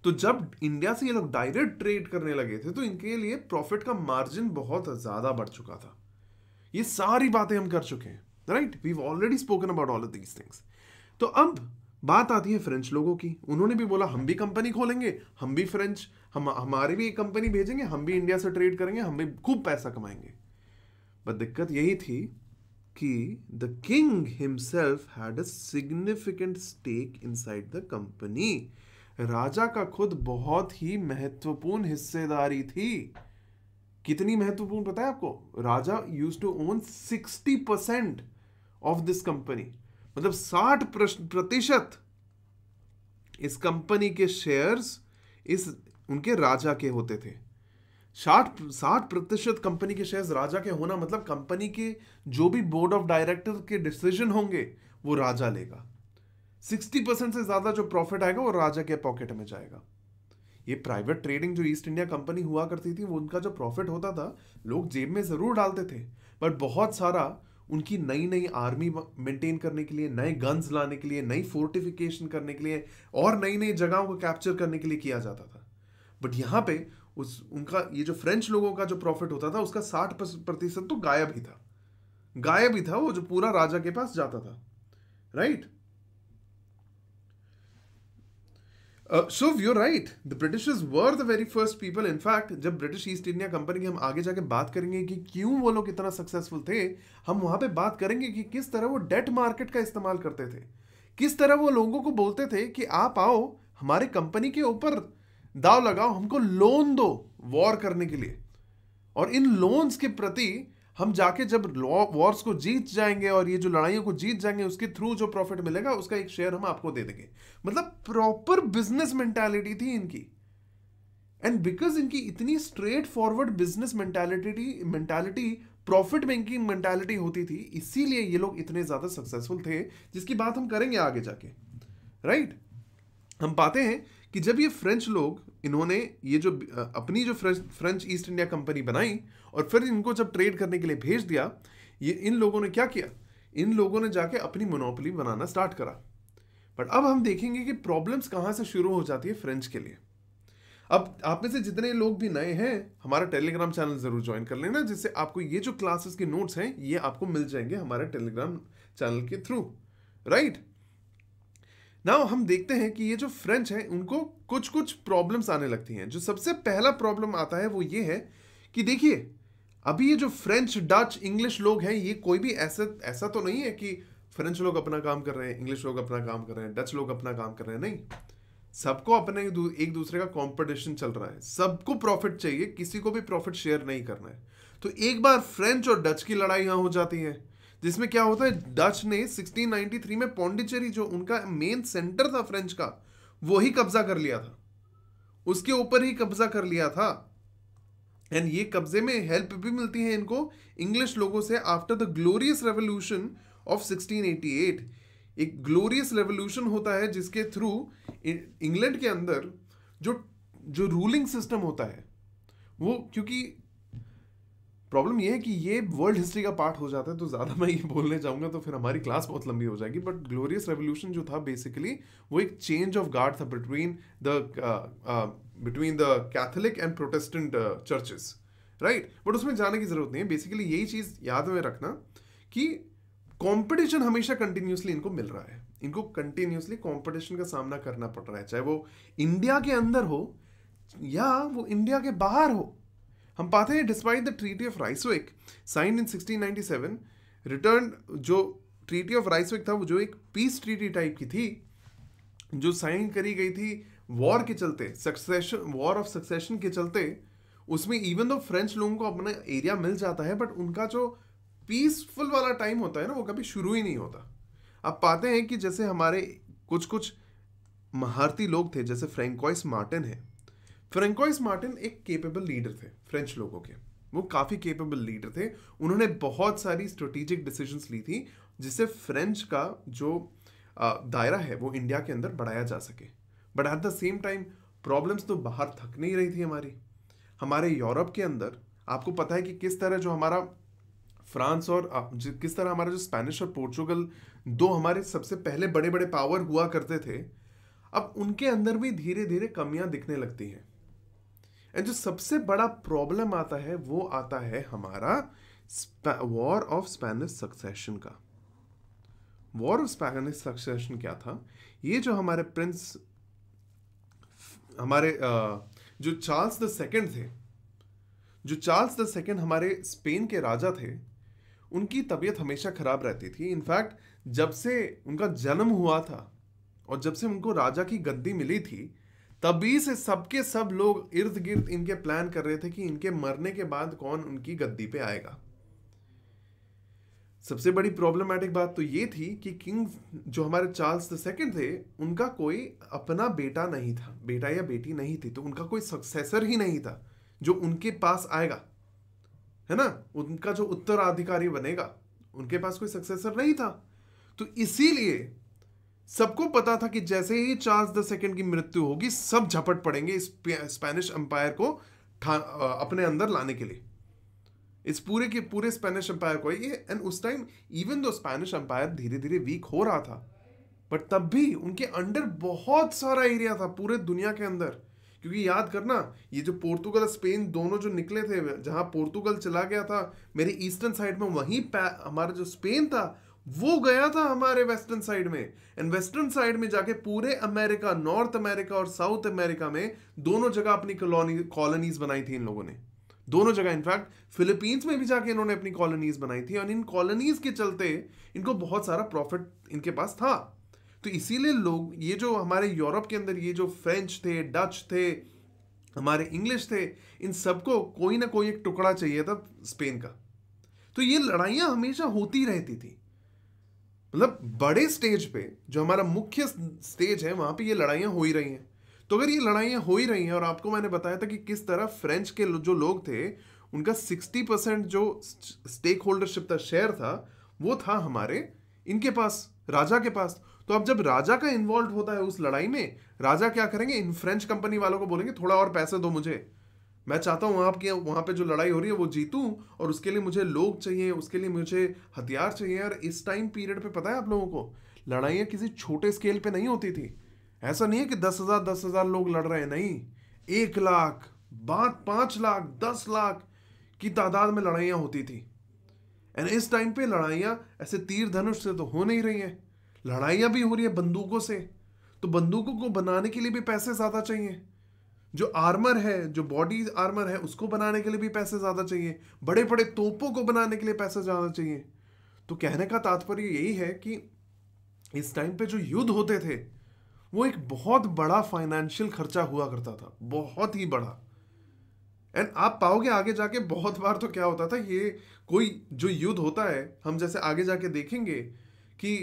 तो जब इंडिया से ये लोग डायरेक्ट ट्रेड करने लगे थे तो इनके लिए प्रॉफिट का मार्जिन बहुत ज्यादा बढ़ चुका था। ये सारी बातें हम कर चुके हैं, right, we have already spoken about all of these things. तो अब बात आती है फ्रेंच लोगों की। उन्होंने भी बोला हम भी कंपनी खोलेंगे, हम भी फ्रेंच, हम हमारी भी एक कंपनी भेजेंगे, हम भी इंडिया से ट्रेड करेंगे, हम भी खूब पैसा कमाएंगे। बट दिक्कत यही थी कि the king himself had a significant stake inside the company. राजा का खुद बहुत ही महत्वपूर्ण हिस्सेदारी थी। कितनी महत्वपूर्ण पता है आपको, राजा used to own sixty percent of this company, मतलब साठ प्रतिशत इस कंपनी के शेयर्स इस उनके राजा के होते थे। साठ प्रतिशत कंपनी के शेयर्स राजा के होना मतलब कंपनी के जो भी बोर्ड ऑफ डायरेक्टर के डिसीजन होंगे वो राजा लेगा। साठ परसेंट से ज्यादा जो प्रॉफिट आएगा वो राजा के पॉकेट में जाएगा। ये प्राइवेट ट्रेडिंग जो ईस्ट इंडिया कंपनी हुआ करती थी, वो उनका जो प्रॉफिट होता था लोग जेब में ज़रूर डालते थे, बट बहुत सारा उनकी नई नई आर्मी मेंटेन करने के लिए, नए गन्स लाने के लिए, नई फोर्टिफिकेशन करने के लिए और नई नई जगहों को कैप्चर करने के लिए किया जाता था। बट यहाँ पे उस उनका ये जो फ्रेंच लोगों का जो प्रॉफिट होता था उसका साठ प्रतिशत तो गायब ही था, गायब ही था, वो जो पूरा राजा के पास जाता था, right. Uh, so you're right. The Britishers were the very first people. In fact, जब ब्रिटिश ईस्ट इंडिया कंपनी की हम आगे जाके बात करेंगे कि क्यों वो लोग इतना सक्सेसफुल थे, हम वहाँ पे बात करेंगे कि किस तरह वो डेट मार्केट का इस्तेमाल करते थे, किस तरह वो लोगों को बोलते थे कि आप आओ हमारे कंपनी के ऊपर दाव लगाओ, हमको लोन दो वॉर करने के लिए, और इन लोन्स के प्रति हम जाके जब वॉर्स को जीत जाएंगे और ये जो लड़ाइयों को जीत जाएंगे उसके थ्रू जो प्रॉफिट मिलेगा उसका एक शेयर हम आपको दे देंगे। मतलब प्रॉपर बिजनेस मेंटालिटी थी इनकी। एंड बिकॉज इनकी इतनी straight forward business mentality mentality profit making mentality होती थी, इसीलिए ये लोग इतने ज्यादा सक्सेसफुल थे, जिसकी बात हम करेंगे आगे जाके, राइट right? हम पाते हैं कि जब ये फ्रेंच लोग, इन्होंने ये जो अपनी जो French French East India Company बनाई और फिर इनको जब ट्रेड करने के लिए भेज दिया, ये इन लोगों ने क्या किया, इन लोगों ने जाके अपनी मोनोपोली बनाना स्टार्ट करा। बट अब हम देखेंगे कि प्रॉब्लम्स कहाँ से शुरू हो जाती है फ्रेंच के लिए। अब आप में से जितने लोग भी नए हैं, हमारा टेलीग्राम चैनल ज़रूर ज्वाइन कर लेना, जिससे आपको ये जो क्लासेस के नोट्स हैं ये आपको मिल जाएंगे हमारे टेलीग्राम चैनल के थ्रू, राइट। नाउ हम देखते हैं कि ये जो फ्रेंच हैं उनको कुछ कुछ प्रॉब्लम्स आने लगती हैं। जो सबसे पहला प्रॉब्लम आता है वो ये है कि देखिए अभी ये जो फ्रेंच, डच, इंग्लिश लोग हैं, ये कोई भी ऐसा ऐसा तो नहीं है कि फ्रेंच लोग अपना काम कर रहे हैं, इंग्लिश लोग अपना काम कर रहे हैं, डच लोग अपना काम कर रहे हैं, नहीं, सबको अपने एक दूसरे का कॉम्पिटिशन चल रहा है, सबको प्रॉफिट चाहिए, किसी को भी प्रॉफिट शेयर नहीं करना है। तो एक बार फ्रेंच और डच की लड़ाई यहाँ हो जाती है, जिसमें क्या होता है, डच ने सोलह तिरानवे में पॉन्डिचेरी जो उनका मेन सेंटर था फ्रेंच का, वो ही कब्जा कर लिया था, उसके ऊपर ही कब्जा कर लिया था। एंड ये कब्जे में हेल्प भी मिलती है इनको इंग्लिश लोगों से after the glorious revolution of सोलह अठासी। एक ग्लोरियस रेवोल्यूशन होता है जिसके थ्रू इंग्लैंड के अंदर जो जो रूलिंग सिस्टम होता है वो, क्योंकि प्रॉब्लम ये है कि ये वर्ल्ड हिस्ट्री का पार्ट हो जाता है तो ज़्यादा मैं ये बोलने जाऊँगा तो फिर हमारी क्लास बहुत लंबी हो जाएगी। बट ग्लोरियस रेवोल्यूशन जो था बेसिकली वो एक चेंज ऑफ गार्ड था between the between the Catholic and Protestant churches, right. But उसमें जाने की ज़रूरत नहीं है, बेसिकली यही चीज़ याद में रखना कि कॉम्पिटिशन हमेशा कंटिन्यूसली इनको मिल रहा है, इनको कंटिन्यूसली कॉम्पिटिशन का सामना करना पड़ रहा है, चाहे वो इंडिया के अंदर हो या वो इंडिया के बाहर हो। हम पाते हैं despite the treaty of Ryswick signed in sixteen ninety seven, return जो ट्रीटी ऑफ राइसविक था वो जो एक पीस ट्रीटी टाइप की थी जो साइन करी गई थी वॉर के चलते, सक्सेशन वॉर ऑफ सक्सेशन के चलते, उसमें इवन दो फ्रेंच लोगों को अपना एरिया मिल जाता है बट उनका जो पीसफुल वाला टाइम होता है ना वो कभी शुरू ही नहीं होता। आप पाते हैं कि जैसे हमारे कुछ कुछ महारती लोग थे, जैसे फ्रैंकोइस मार्टिन है। फ्रैंकोइस मार्टिन एक केपेबल लीडर थे फ्रेंच लोगों के, वो काफ़ी केपेबल लीडर थे। उन्होंने बहुत सारी स्ट्रेटेजिक डिसीजंस ली थी जिससे फ्रेंच का जो दायरा है वो इंडिया के अंदर बढ़ाया जा सके। But at the same time problems तो बाहर थक नहीं रही थी हमारी, हमारे यूरोप के अंदर। आपको पता है कि किस तरह जो हमारा फ्रांस और किस तरह हमारा जो स्पेनिश और पोर्चुगल दो हमारे सबसे पहले बड़े बड़े पावर हुआ करते थे, अब उनके अंदर भी धीरे धीरे कमियां दिखने लगती हैं। एंड जो सबसे बड़ा प्रॉब्लम आता है वो आता है हमारा वॉर ऑफ स्पेनिश सक्सेशन का। वॉर ऑफ स्पेनिश सक्सेशन क्या था? ये जो हमारे प्रिंस हमारे जो चार्ल्स द सेकेंड थे, जो चार्ल्स द सेकेंड हमारे स्पेन के राजा थे, उनकी तबीयत हमेशा खराब रहती थी। इनफैक्ट जब से उनका जन्म हुआ था और जब से उनको राजा की गद्दी मिली थी तभी से सबके सब लोग इर्द गिर्द इनके प्लान कर रहे थे कि इनके मरने के बाद कौन उनकी गद्दी पे आएगा। सबसे बड़ी प्रॉब्लमैटिक बात तो ये थी कि किंग जो हमारे चार्ल्स द सेकेंड थे उनका कोई अपना बेटा नहीं था, बेटा या बेटी नहीं थी, तो उनका कोई सक्सेसर ही नहीं था जो उनके पास आएगा, है ना, उनका जो उत्तराधिकारी बनेगा। उनके पास कोई सक्सेसर नहीं था, तो इसीलिए सबको पता था कि जैसे ही चार्ल्स द सेकेंड की मृत्यु होगी सब झपट पड़ेंगे इस स्पेनिश एम्पायर को अपने अंदर लाने के लिए, इस पूरे के पूरे स्पेनिश एम्पायर को। ये एंड उस time even though Spanish empire धीरे धीरे वीक हो रहा था बट तब भी उनके अंडर बहुत सारा एरिया था पूरे दुनिया के अंदर। क्योंकि याद करना ये जो पोर्तुगल स्पेन दोनों जो निकले थे, जहाँ पोर्तुगल चला गया था मेरे ईस्टर्न साइड में, वहीं हमारा जो स्पेन था वो गया था हमारे वेस्टर्न साइड में। एंड वेस्टर्न साइड में जाके पूरे अमेरिका, नॉर्थ अमेरिका और साउथ अमेरिका में दोनों जगह अपनी कॉलोनी कॉलोनीज बनाई थी इन लोगों ने, दोनों जगह। इनफैक्ट फिलीपींस में भी जाके इन्होंने अपनी कॉलोनीज बनाई थी और इन कॉलोनीज के चलते इनको बहुत सारा प्रॉफिट इनके पास था। तो इसीलिए लोग ये जो हमारे यूरोप के अंदर ये जो फ्रेंच थे, डच थे, हमारे इंग्लिश थे, इन सबको कोई ना कोई एक टुकड़ा चाहिए था स्पेन का। तो ये लड़ाइयाँ हमेशा होती रहती थी, मतलब बड़े स्टेज पे जो हमारा मुख्य स्टेज है वहाँ पे ये लड़ाइयाँ हो ही रही हैं। तो अगर ये लड़ाइयाँ हो ही रही हैं, और आपको मैंने बताया था कि किस तरह फ्रेंच के जो लोग थे उनका साठ परसेंट जो स्टेक होल्डरशिप था, शेयर था, वो था हमारे इनके पास, राजा के पास। तो अब जब राजा का इन्वॉल्व होता है उस लड़ाई में, राजा क्या करेंगे, इन फ्रेंच कंपनी वालों को बोलेंगे थोड़ा और पैसे दो मुझे, मैं चाहता हूँ आपके वहाँ पे जो लड़ाई हो रही है वो जीतूं और उसके लिए मुझे लोग चाहिए, उसके लिए मुझे हथियार चाहिए। और इस टाइम पीरियड पे पता है आप लोगों को लड़ाइयाँ किसी छोटे स्केल पे नहीं होती थी। ऐसा नहीं है कि दस हज़ार दस हज़ार लोग लड़ रहे हैं, नहीं, एक लाख बात पाँच लाख दस लाख की तादाद में लड़ाइयाँ होती थी। एंड इस टाइम पर लड़ाइयाँ ऐसे तीर धनुष से तो हो नहीं रही हैं, लड़ाइयाँ भी हो रही है बंदूकों से। तो बंदूकों को बनाने के लिए भी पैसे ज़्यादा चाहिए, जो आर्मर है, जो बॉडी आर्मर है उसको बनाने के लिए भी पैसे ज़्यादा चाहिए, बड़े बड़े तोपों को बनाने के लिए पैसे ज़्यादा चाहिए। तो कहने का तात्पर्य यही है कि इस टाइम पे जो युद्ध होते थे वो एक बहुत बड़ा फाइनेंशियल खर्चा हुआ करता था, बहुत ही बड़ा। एंड आप पाओगे आगे जाके बहुत बार तो क्या होता था, ये कोई जो युद्ध होता है, हम जैसे आगे जाके देखेंगे कि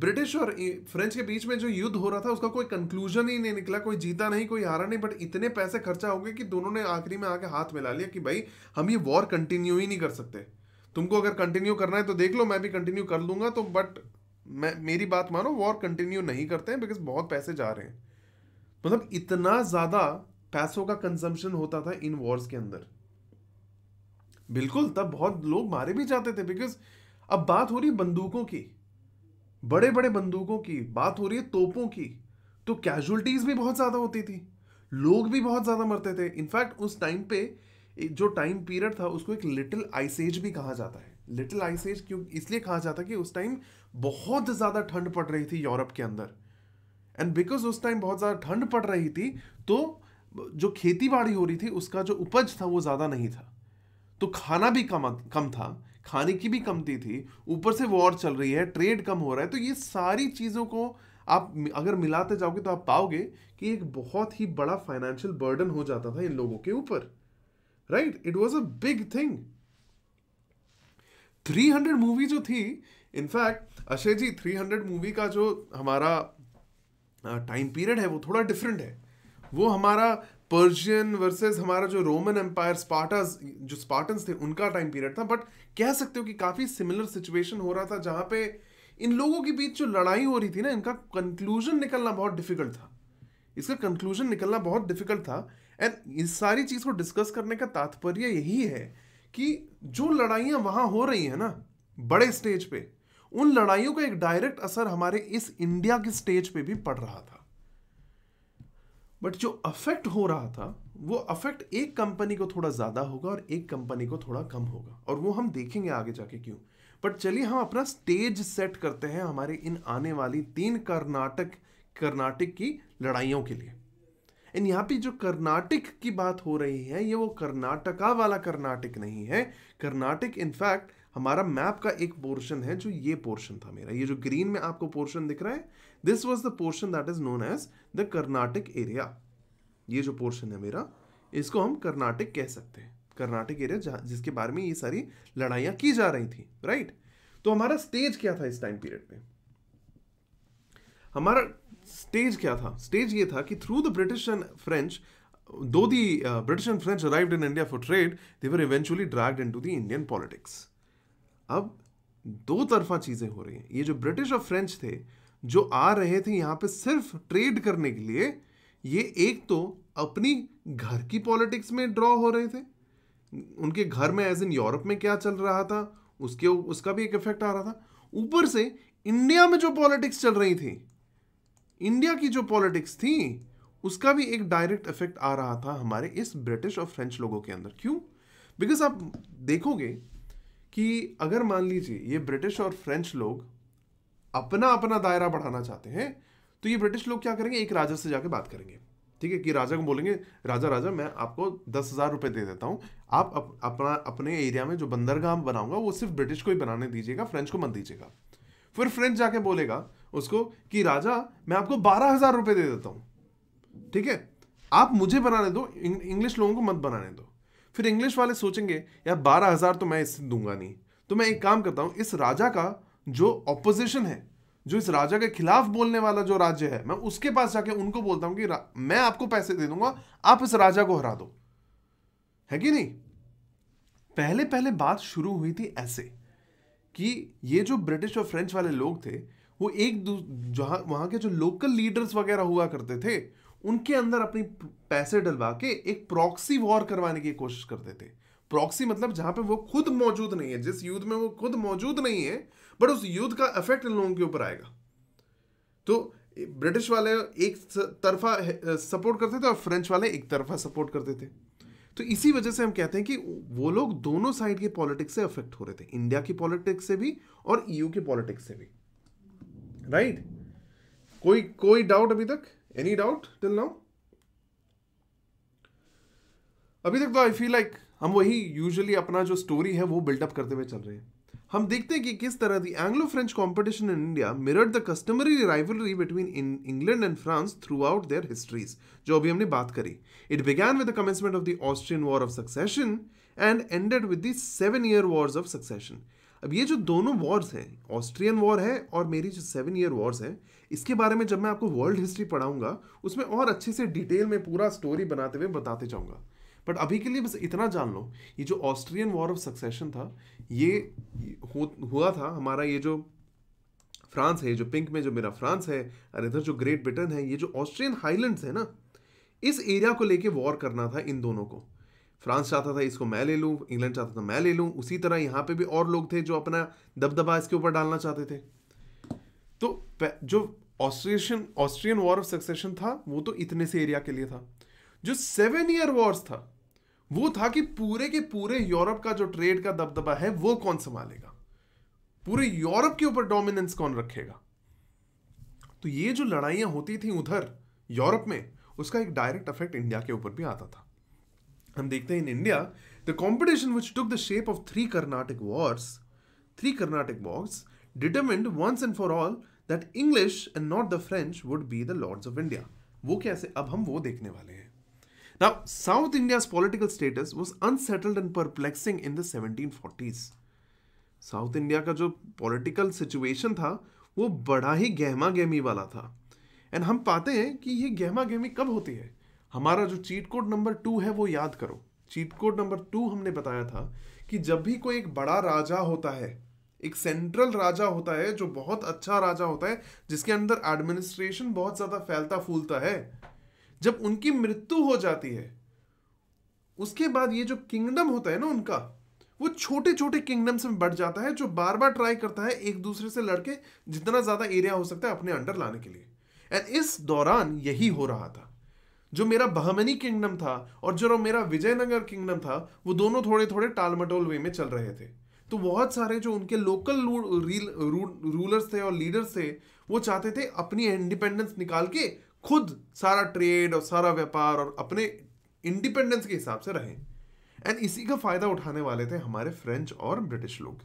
ब्रिटिश और फ्रेंच के बीच में जो युद्ध हो रहा था उसका कोई कंक्लूजन ही नहीं निकला, कोई जीता नहीं कोई हारा नहीं, बट इतने पैसे खर्चा हो गए कि दोनों ने आखिरी में आके हाथ मिला लिया कि भाई हम ये वॉर कंटिन्यू ही नहीं कर सकते, तुमको अगर कंटिन्यू करना है तो देख लो, मैं भी कंटिन्यू कर लूँगा तो, बट मैं मेरी बात मानो वॉर कंटिन्यू नहीं करते हैं बिकॉज बहुत पैसे जा रहे हैं। मतलब इतना ज़्यादा पैसों का कंजम्पशन होता था इन वॉर्स के अंदर। बिल्कुल तब बहुत लोग मारे भी जाते थे बिकॉज अब बात हो रही बंदूकों की, बड़े बड़े बंदूकों की, बात हो रही है तोपों की, तो कैजुअलिटीज़ भी बहुत ज़्यादा होती थी, लोग भी बहुत ज़्यादा मरते थे। इनफैक्ट उस टाइम पे जो टाइम पीरियड था उसको एक लिटिल आइस एज भी कहा जाता है। लिटिल आइस एज क्यों इसलिए कहा जाता है कि उस टाइम बहुत ज़्यादा ठंड पड़ रही थी यूरोप के अंदर। एंड बिकॉज उस टाइम बहुत ज़्यादा ठंड पड़ रही थी तो जो खेती बाड़ी हो रही थी उसका जो उपज था वो ज़्यादा नहीं था, तो खाना भी कम कम था, खाने की भी कमती थी, ऊपर से वॉर चल रही है, ट्रेड कम हो रहा है, तो ये सारी चीज़ों को आप अगर मिलाते जाओगे तो आप पाओगे कि एक बहुत ही बड़ा फाइनेंशियल बर्डन हो जाता था इन लोगों के ऊपर, right. It was a big thing. Three hundred movie जो थी, in fact Ashay ji three hundred movie का जो हमारा टाइम पीरियड है वो थोड़ा डिफरेंट है। वो हमारा पर्शियन वर्सेस हमारा जो रोमन एम्पायर स्पार्टास, जो स्पार्टन्स थे उनका टाइम पीरियड था, बट कह सकते हो कि काफ़ी सिमिलर सिचुएशन हो रहा था जहाँ पे इन लोगों के बीच जो लड़ाई हो रही थी ना, इनका कंक्लूजन निकलना बहुत डिफिकल्ट था, इसका कंक्लूजन निकलना बहुत डिफिकल्ट था। एंड इस सारी चीज़ को डिस्कस करने का तात्पर्य यही है कि जो लड़ाइयाँ वहाँ हो रही हैं ना बड़े स्टेज पे, उन लड़ाइयों का एक डायरेक्ट असर हमारे इस इंडिया के स्टेज पे भी पड़ रहा था। बट जो अफेक्ट हो रहा था वो अफेक्ट एक कंपनी को थोड़ा ज़्यादा होगा और एक कंपनी को थोड़ा कम होगा, और वो हम देखेंगे आगे जाके क्यों। बट चलिए हम अपना स्टेज सेट करते हैं हमारे इन आने वाली तीन कर्नाटक कर्नाटिक की लड़ाइयों के लिए। एंड यहाँ पे जो कर्नाटिक की बात हो रही है, ये वो कर्नाटका वाला कर्नाटिक नहीं है। कर्नाटिक इनफैक्ट हमारा मैप का एक पोर्शन है, जो ये पोर्शन था मेरा, ये जो ग्रीन में आपको पोर्शन दिख रहा है, this was the portion that is known as the Carnatic area. ये जो पोर्शन है मेरा, इसको हम कर्नाटिक कह सकते हैं, कर्नाटक एरिया जिसके बारे में ये सारी लड़ाइयाँ की जा रही थी, राइट। तो हमारा स्टेज क्या था इस टाइम पीरियड में? हमारा स्टेज क्या था? स्टेज ये था कि through the British and French, though the British and French arrived in India for trade, they were eventually dragged into the Indian politics. अब दो तरफा चीज़ें हो रही हैं। ये जो ब्रिटिश और फ्रेंच थे जो आ रहे थे यहाँ पे सिर्फ ट्रेड करने के लिए, ये एक तो अपनी घर की पॉलिटिक्स में ड्रॉ हो रहे थे, उनके घर में एज इन यूरोप में क्या चल रहा था उसके उसका भी एक इफेक्ट आ रहा था, ऊपर से इंडिया में जो पॉलिटिक्स चल रही थी, इंडिया की जो पॉलिटिक्स थी उसका भी एक डायरेक्ट इफेक्ट आ रहा था हमारे इस ब्रिटिश और फ्रेंच लोगों के अंदर। क्यों? बिकॉज आप देखोगे कि अगर मान लीजिए ये ब्रिटिश और फ्रेंच लोग अपना अपना दायरा बढ़ाना चाहते हैं, तो ये ब्रिटिश लोग क्या करेंगे, एक राजा से जाके बात करेंगे, ठीक है, कि राजा को बोलेंगे, राजा राजा मैं आपको दस हज़ार रुपये दे देता हूँ, आप अप, अपना अपने एरिया में जो बंदरगाह बनाऊंगा वो सिर्फ ब्रिटिश को ही बनाने दीजिएगा, फ्रेंच को मत दीजिएगा। फिर फ्रेंच जाके बोलेगा उसको कि राजा मैं आपको बारह हज़ार रुपये दे देता हूँ, ठीक है, आप मुझे बनाने दो, इं, इंग्लिश लोगों को मत बनाने दो। फिर इंग्लिश वाले सोचेंगे यार बारह हज़ार तो मैं इससे दूंगा नहीं, तो मैं एक काम करता हूँ, इस राजा का जो ऑपोजिशन है, जो इस राजा के खिलाफ बोलने वाला जो राज्य है, मैं उसके पास जाके उनको बोलता हूं कि मैं आपको पैसे दे दूंगा, आप इस राजा को हरा दो, है कि नहीं। पहले पहले बात शुरू हुई थी ऐसे कि ये जो ब्रिटिश और फ्रेंच वाले लोग थे वो एक जहां वहां के जो लोकल लीडर्स वगैरह हुआ करते थे उनके अंदर अपनी पैसे डलवा के एक प्रॉक्सी वॉर करवाने की कोशिश करते थे। प्रॉक्सी मतलब जहां पे वो खुद मौजूद नहीं है, जिस युद्ध में वो खुद मौजूद नहीं है, बट उस युद्ध का इफेक्ट इन लोगों के ऊपर आएगा। तो ब्रिटिश वाले एक तरफा सपोर्ट करते थे और फ्रेंच वाले एक तरफा सपोर्ट करते थे, तो इसी वजह से हम कहते हैं कि वो लोग दोनों साइड के पॉलिटिक्स से अफेक्ट हो रहे थे, इंडिया की पॉलिटिक्स से भी और ईयू के पॉलिटिक्स से भी, राइट right? कोई कोई डाउट अभी तक? Any doubt till now? अभी तक तो आई फील लाइक हम वही यूजुअली अपना जो स्टोरी है वो बिल्डअप करते हुए चल रहे हैं। हम देखते हैं कि किस तरह the Anglo French competition in India mirrored the customary rivalry between England and France throughout their histories, जो अभी हमने बात करी। It began with the commencement of the Austrian war of succession and ended with the seven year wars of succession. अब ये जो दोनों Wars हैं, ऑस्ट्रियन वॉर है और मेरी जो सेवन ईयर वॉर्स है, इसके बारे में जब मैं आपको वर्ल्ड हिस्ट्री पढ़ाऊंगा उसमें और अच्छे से डिटेल में पूरा स्टोरी बनाते हुए बताते जाऊंगा, बट अभी के लिए बस इतना जान लो। ये जो ऑस्ट्रियन वॉर ऑफ सक्सेशन था, ये हो, हुआ था हमारा, ये जो फ्रांस है, जो पिंक में जो मेरा फ्रांस है और इधर जो ग्रेट ब्रिटेन है, ये जो ऑस्ट्रियन हाईलैंड्स है ना, इस एरिया को लेके वॉर करना था इन दोनों को। फ्रांस चाहता था इसको मैं ले लूँ, इंग्लैंड चाहता था मैं ले लूँ, उसी तरह यहाँ पे भी और लोग थे जो अपना दबदबा इसके ऊपर डालना चाहते थे। तो जो Austrian Austrian war of succession था वो तो इतने से एरिया के लिए था। जो सेवन ईयर वॉर्स था वो था कि पूरे के पूरे यूरोप का जो ट्रेड का दबदबा है वो कौन संभालेगा, पूरे यूरोप के ऊपर डोमिनेंस कौन रखेगा। तो ये जो लड़ाइयाँ होती थी उधर यूरोप में, उसका एक डायरेक्ट इफेक्ट इंडिया के ऊपर भी आता था। हम देखते हैं in India The competition, which took the shape of three Carnatic wars, three Carnatic wars, determined once and for all that English and not the French would be the lords of India. वो कैसे? अब हम वो देखने वाले हैं. Now, South India's political status was unsettled and perplexing in the seventeen forties. South India का जो political situation था, वो बड़ा ही गहमा गहमी वाला था. And हम पाते हैं कि ये गहमा गहमी कब होती है. हमारा जो चीट कोड नंबर टू है वो याद करो. चीट कोड नंबर टू हमने बताया था कि जब भी कोई एक बड़ा राजा होता है, एक सेंट्रल राजा होता है जो बहुत अच्छा राजा होता है, जिसके अंदर एडमिनिस्ट्रेशन बहुत ज़्यादा फैलता फूलता है, जब उनकी मृत्यु हो जाती है, उसके बाद ये जो किंगडम होता है ना उनका, वो छोटे छोटे किंगडम्स में बढ़ जाता है, जो बार बार ट्राई करता है एक दूसरे से लड़के जितना ज़्यादा एरिया हो सकता है अपने अंडर लाने के लिए. एंड इस दौरान यही हो रहा था. जो मेरा बहमनी किंगडम था और जो मेरा विजयनगर किंगडम था, वो दोनों थोड़े थोड़े टालमटोल वे में चल रहे थे. तो बहुत सारे जो उनके लोकल रूलर्स थे और लीडर्स थे, वो चाहते थे अपनी इंडिपेंडेंस निकाल के खुद सारा ट्रेड और सारा व्यापार और अपने इंडिपेंडेंस के हिसाब से रहें. एंड इसी का फ़ायदा उठाने वाले थे हमारे फ्रेंच और ब्रिटिश लोग.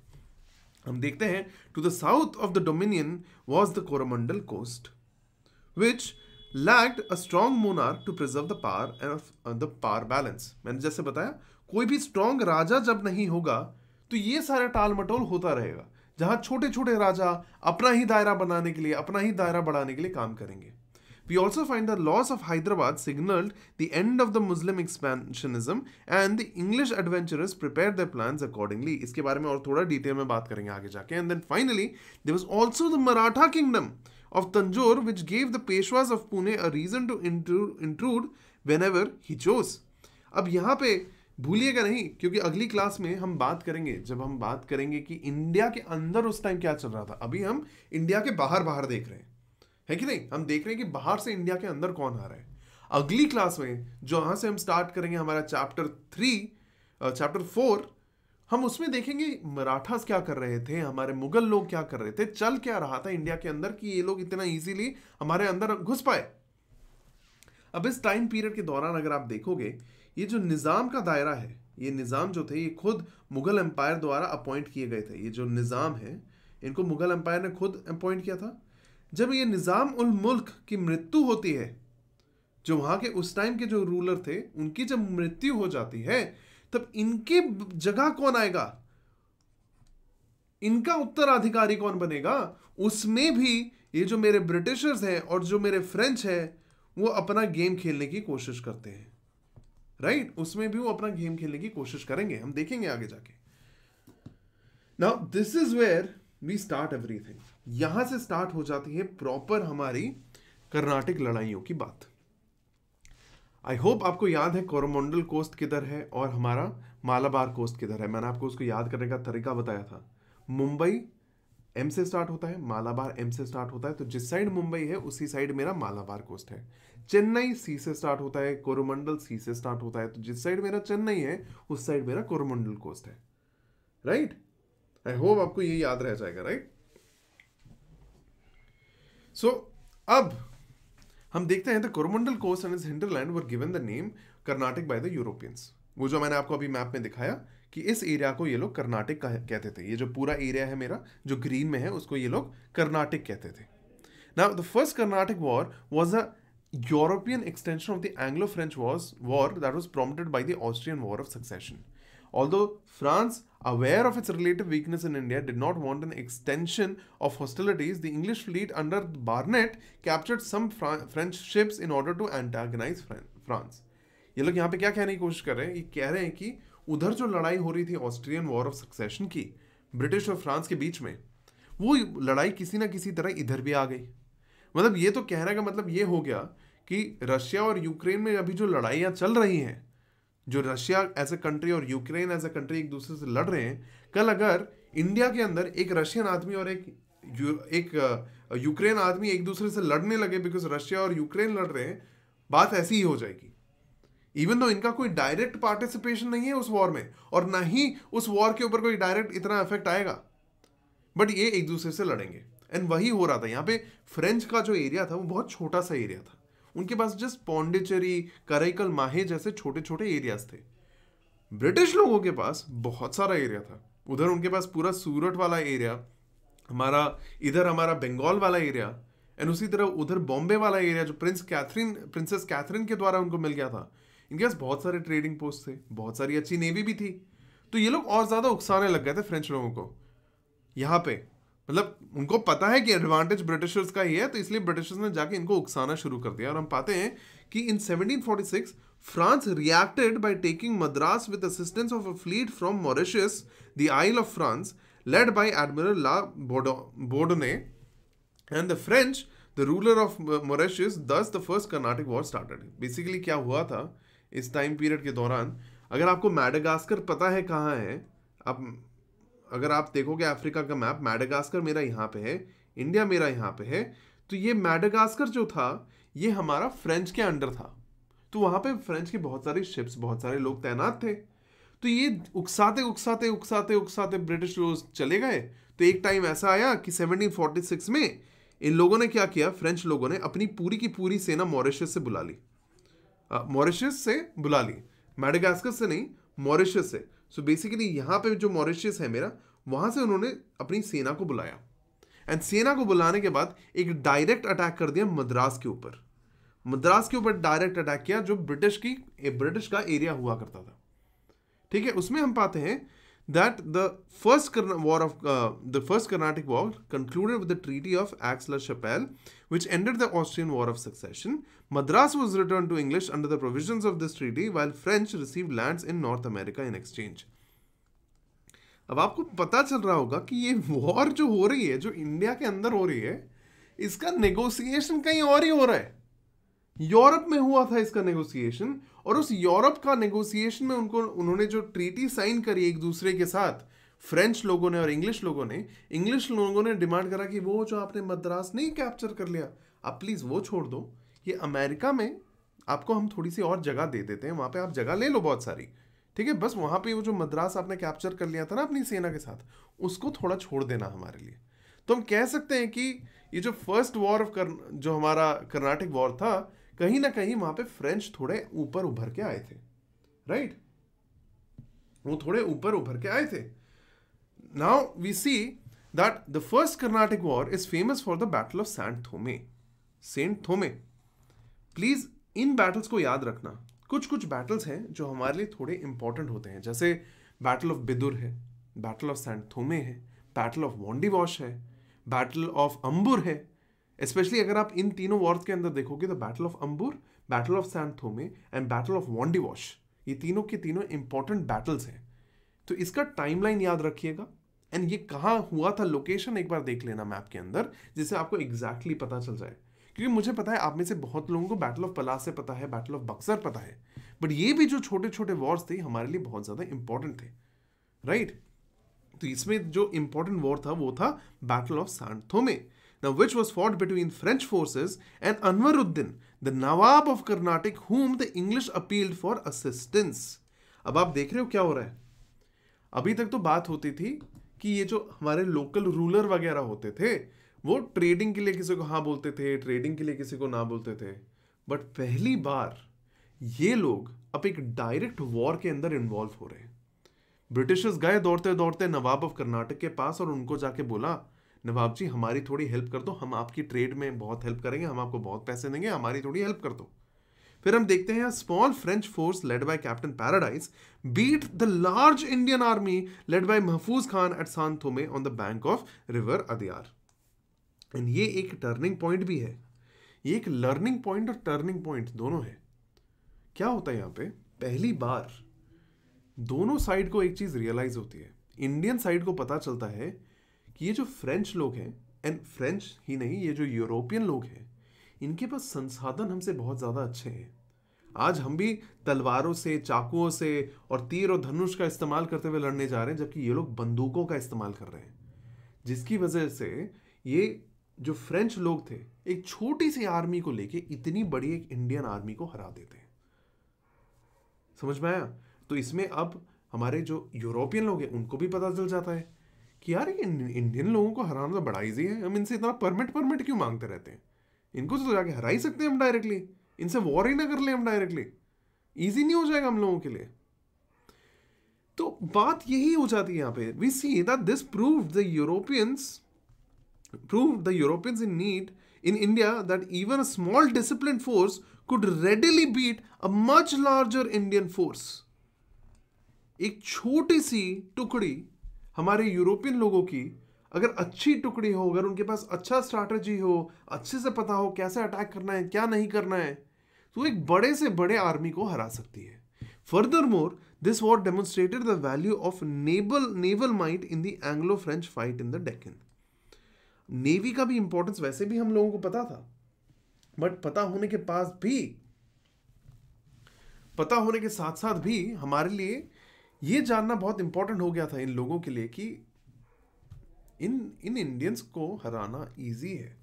हम देखते हैं, to the south of the dominion was the Coromandel coast which lacked a strong monarch to preserve the power and uh, the power balance. मैंने जैसे बताया, कोई भी strong राजा जब नहीं होगा तो ये सारा टालमटोल होता रहेगा, जहाँ छोटे छोटे राजा अपना ही दायरा बनाने के लिए, अपना ही दायरा बढ़ाने के लिए काम करेंगे. We also find the loss of Hyderabad signaled the end of the Muslim expansionism and the English adventurers prepared their plans accordingly. इसके बारे में और थोड़ा डिटेल में बात करेंगे आगे जाके. And then finally there was also the Maratha kingdom of Tanjore, which gave the Peshwas of Pune a reason to intrude whenever he chose. अब यहाँ पे भूलिएगा नहीं, क्योंकि अगली क्लास में हम बात करेंगे, जब हम बात करेंगे कि इंडिया के अंदर उस टाइम क्या चल रहा था. अभी हम इंडिया के बाहर बाहर देख रहे हैं, है कि नहीं? हम देख रहे हैं कि बाहर से इंडिया के अंदर कौन आ रहा है. अगली क्लास में जो यहाँ से हम स्टार्ट करेंगे हमारा चैप्टर थ्री चैप्टर फोर, हम उसमें देखेंगे मराठास क्या कर रहे थे, हमारे मुगल लोग क्या कर रहे थे, चल क्या रहा था इंडिया के अंदर कि ये लोग इतना इजीली हमारे अंदर घुस पाए. अब इस टाइम पीरियड के दौरान अगर आप देखोगे, ये जो निज़ाम का दायरा है, ये निज़ाम जो थे ये खुद मुगल एम्पायर द्वारा अपॉइंट किए गए थे. ये जो निज़ाम है इनको मुगल एम्पायर ने खुद अपॉइंट किया था. जब ये निज़ाम उल मुल्क की मृत्यु होती है, जो वहाँ के उस टाइम के जो रूलर थे, उनकी जब मृत्यु हो जाती है, तब इनके जगह कौन आएगा, इनका उत्तराधिकारी कौन बनेगा. उसमें भी ये जो मेरे ब्रिटिशर्स हैं और जो मेरे फ्रेंच हैं, वो अपना गेम खेलने की कोशिश करते हैं, राइट right? उसमें भी वो अपना गेम खेलने की कोशिश करेंगे, हम देखेंगे आगे जाके. Now this is where we start everything. यहां से स्टार्ट हो जाती है प्रॉपर हमारी कर्नाटिक लड़ाइयों की बात. आई होप आपको याद है कोरोमंडल कोस्ट किधर है और हमारा मालाबार कोस्ट किधर है. मैंने आपको उसको याद करने का तरीका बताया था. मुंबई एम से स्टार्ट होता है, मालाबार एम से स्टार्ट होता है, तो जिस साइड मुंबई है उसी साइड मेरा मालाबार कोस्ट है. चेन्नई सी से स्टार्ट होता है, कोरोमंडल सी से स्टार्ट होता है, तो जिस साइड मेरा चेन्नई है उस साइड मेरा कोरोमंडल कोस्ट है, राइट. आई होप आपको ये याद रह जाएगा, राइट. सो अब हम देखते हैं, the Coromandel coast and is hinterland were given the name Carnatic by the Europeans. वो जो मैंने आपको अभी मैप में दिखाया कि इस एरिया को ये लोग कर्नाटिक कहते थे. ये जो पूरा एरिया है मेरा जो ग्रीन में है, उसको ये लोग कर्नाटिक कहते थे. Now the first Carnatic war was a European extension of the Anglo French was war that was prompted by the Austrian war of succession. Although France, aware of its relative weakness in India, did not want an extension of hostilities, the English fleet under Barnet captured some Fran French ships in order to antagonize France. ये लोग यहाँ पे क्या कहने की कोशिश कर रहे हैं? ये कह रहे हैं कि उधर जो लड़ाई हो रही थी ऑस्ट्रियन वॉर ऑफ सक्सेशन की, ब्रिटिश और फ्रांस के बीच में, वो लड़ाई किसी ना किसी तरह इधर भी आ गई. मतलब ये तो कहने का मतलब ये हो गया कि रशिया और यूक्रेन में अभी जो लड़ाइयाँ चल रही हैं, जो रशिया एज ए कंट्री और यूक्रेन एज ए कंट्री एक दूसरे से लड़ रहे हैं, कल अगर इंडिया के अंदर एक रशियन आदमी और एक यू, एक यूक्रेन आदमी एक दूसरे से लड़ने लगे, बिकॉज रशिया और यूक्रेन लड़ रहे हैं, बात ऐसी ही हो जाएगी. इवन तो इनका कोई डायरेक्ट पार्टिसिपेशन नहीं है उस वॉर में, और ना ही उस वॉर के ऊपर कोई डायरेक्ट इतना इफेक्ट आएगा, बट ये एक दूसरे से लड़ेंगे. एंड वही हो रहा था. यहाँ पे फ्रेंच का जो एरिया था वो बहुत छोटा सा एरिया था. उनके पास जस्ट पौंडिचेरी, कराईकल, माहे जैसे छोटे छोटे एरियाज थे. ब्रिटिश लोगों के पास बहुत सारा एरिया था। उधर उनके पास पूरा सूरत वाला एरिया, हमारा इधर हमारा बंगाल वाला एरिया, एंड उसी तरह उधर बॉम्बे वाला एरिया जो प्रिंस कैथरीन प्रिंसेस कैथरीन के द्वारा उनको मिल गया था। इनके पास बहुत सारे ट्रेडिंग पोस्ट थे, बहुत सारी अच्छी नेवी भी थी। तो ये लोग और ज़्यादा उकसाने लग गए थे फ्रेंच लोगों को यहाँ पे। मतलब उनको पता है कि एडवांटेज ब्रिटिशर्स का ही है, तो इसलिए ब्रिटिशर्स ने जाके इनको उकसाना शुरू कर दिया। और हम पाते हैं कि in seventeen forty six France reacted by taking Madras with assistance of a fleet from Mauritius, the isle of France, led by admiral La Bourdonnais, and the French the ruler of Mauritius, thus the first Carnatic war started. Basically क्या हुआ था इस time period के दौरान, अगर आपको Madagascar पता है कहाँ है, आप अगर आप देखोगे अफ्रीका का मैप, मैडागास्कर मेरा यहाँ पे है, इंडिया मेरा यहाँ पे है, तो ये मैडागास्कर जो था ये हमारा फ्रेंच के अंडर था। तो वहाँ पे फ्रेंच के बहुत सारी शिप्स, बहुत सारे लोग तैनात थे। तो ये उकसाते उकसाते उकसाते उकसाते ब्रिटिश लोग चले गए। तो एक टाइम ऐसा आया कि सेवनटीन फोर्टी सिक्स में इन लोगों ने क्या किया, फ्रेंच लोगों ने अपनी पूरी की पूरी सेना मॉरिशस से बुला ली, मॉरिशस से बुला ली, मैडागास्कर से नहीं, मॉरिशस से। सो बेसिकली यहाँ पे जो मॉरिशस है मेरा, वहाँ से उन्होंने अपनी सेना को बुलाया, एंड सेना को बुलाने के बाद एक डायरेक्ट अटैक कर दिया मद्रास के ऊपर। मद्रास के ऊपर डायरेक्ट अटैक किया जो ब्रिटिश की ब्रिटिश का एरिया हुआ करता था, ठीक है। उसमें हम पाते हैं that the first war of the first Carnatic war concluded with the treaty of Aix la Chapelle which ended the Austrian war of succession. Madras was return to English under the provisions of this treaty while French receive lands in North America in exchange. अब आपको पता चल रहा होगा कि ये war जो हो रही है, जो इंडिया के अंदर हो रही है, इसका नेगोशिएशन कहीं और ही हो रहा है। यूरोप में हुआ था इसका नेगोशिएशन, और उस यूरोप का नेगोशिएशन में उनको उन्होंने जो ट्रीटी साइन करी एक दूसरे के साथ, फ्रेंच लोगों ने और इंग्लिश लोगों ने, इंग्लिश लोगों ने डिमांड करा कि वो जो आपने मद्रास नहीं कैप्चर कर लिया, आप प्लीज़ वो छोड़ दो, ये अमेरिका में आपको हम थोड़ी सी और जगह दे देते हैं, वहाँ पर आप जगह ले लो बहुत सारी, ठीक है, बस वहाँ पे वो जो मद्रास आपने कैप्चर कर लिया था ना अपनी सेना के साथ, उसको थोड़ा छोड़ देना हमारे लिए। तो हम कह सकते हैं कि ये जो फर्स्ट वॉर ऑफ कर जो हमारा कर्नाटिक वॉर था, कहीं ना कहीं वहाँ पे फ्रेंच थोड़े ऊपर उभर के आए थे, राइट, वो थोड़े ऊपर उभर के आए थे। Now we see that the first Carnatic war is famous for the battle of Saint Thome. Saint Thome, please इन बैटल्स को याद रखना। कुछ कुछ बैटल्स हैं जो हमारे लिए थोड़े इंपॉर्टेंट होते हैं, जैसे बैटल ऑफ बिदुर है, बैटल ऑफ सेंट थोमे है, बैटल ऑफ वांडीवॉश है, बैटल ऑफ अंबुर है। स्पेशली अगर आप इन तीनों वॉर्स के अंदर देखोगे तो battle of Ambur, battle of Saint Thome and battle of Wandiwash, ये तीनों के तीनों इंपॉर्टेंट बैटल्स हैं। तो इसका टाइमलाइन याद रखिएगा, एंड ये कहाँ हुआ था लोकेशन एक बार देख लेना मैप के अंदर, जिससे आपको एग्जैक्टली पता चल जाए। क्योंकि मुझे पता है आप में से बहुत लोगों को बैटल ऑफ पलास से पता है, बैटल ऑफ बक्सर पता है, बट ये भी जो छोटे छोटे वॉर्स थे हमारे लिए बहुत ज़्यादा इंपॉर्टेंट थे, राइट right? तो इसमें जो इंपॉर्टेंट वॉर था वो था battle of Saint Thome, now which was fought between French forces and Anwaruddin the Nawab of Carnatic whom the English appealed for assistance. अब आप देख रहे हो क्या हो रहा है। अभी तक तो बात होती थी कि ये जो हमारे लोकल रूलर वगैरह होते थे वो ट्रेडिंग के लिए किसी को हाँ बोलते थे, ट्रेडिंग के लिए किसी को ना बोलते थे, बट पहली बार ये लोग अब एक डायरेक्ट वॉर के अंदर इन्वॉल्व हो रहे हैं। ब्रिटिशर्स गए दौड़ते दौड़ते नवाब ऑफ कर्नाटक के पास और उनको जाके बोला, नवाब जी हमारी थोड़ी हेल्प कर दो, हम आपकी ट्रेड में बहुत हेल्प करेंगे, हम आपको बहुत पैसे देंगे, हमारी थोड़ी हेल्प कर दो। फिर हम देखते हैं small French force led by captain paradise beat the large Indian army led by Mahfuz Khan at Saint Thome on the bank of river Adyar. And ये एक टर्निंग पॉइंट भी है, ये एक लर्निंग पॉइंट और टर्निंग पॉइंट दोनों है। क्या होता है यहाँ पे, पहली बार दोनों साइड को एक चीज़ रियलाइज होती है। इंडियन साइड को पता चलता है कि ये जो फ्रेंच लोग हैं, एंड फ्रेंच ही नहीं, ये जो यूरोपियन लोग हैं, इनके पास संसाधन हमसे बहुत ज़्यादा अच्छे हैं। आज हम भी तलवारों से, चाकुओं से और तीर और धनुष का इस्तेमाल करते हुए लड़ने जा रहे हैं, जबकि ये लोग बंदूकों का इस्तेमाल कर रहे हैं, जिसकी वजह से ये जो फ्रेंच लोग थे एक छोटी सी आर्मी को लेके इतनी बड़ी एक इंडियन आर्मी को हरा देते हैं। समझ में आया। तो इसमें अब हमारे जो यूरोपियन लोग हैं उनको भी पता चल जाता है कि यार ये इंडियन लोगों को हराना तो बड़ा ईजी है, हम इनसे इतना परमिट परमिट क्यों मांगते रहते हैं, इनको तो जाके हरा ही सकते हैं हम डायरेक्टली, इनसे वॉर ही ना कर ले हम डायरेक्टली, ईजी नहीं हो जाएगा हम लोगों के लिए। तो बात यही हो जाती है यहाँ पे. We see that this proved the Europeans proved the Europeans in need in India that even a small disciplined force could readily beat a much larger Indian force. एक छोटी सी टुकड़ी हमारे यूरोपियन लोगों की अगर अच्छी टुकड़ी हो, अगर उनके पास अच्छा स्ट्रैटेजी हो, अच्छे से पता हो कैसे अटैक करना है क्या नहीं करना है, तो एक बड़े से बड़े आर्मी को हरा सकती है. Furthermore this war demonstrated the value of naval naval might in the Anglo French fight in the Deccan. Navy का भी इंपॉर्टेंस वैसे भी हम लोगों को पता था, बट पता होने के पास भी पता होने के साथ साथ भी हमारे लिए ये जानना बहुत इंपॉर्टेंट हो गया था इन लोगों के लिए कि इन इन इंडियंस को हराना इजी है.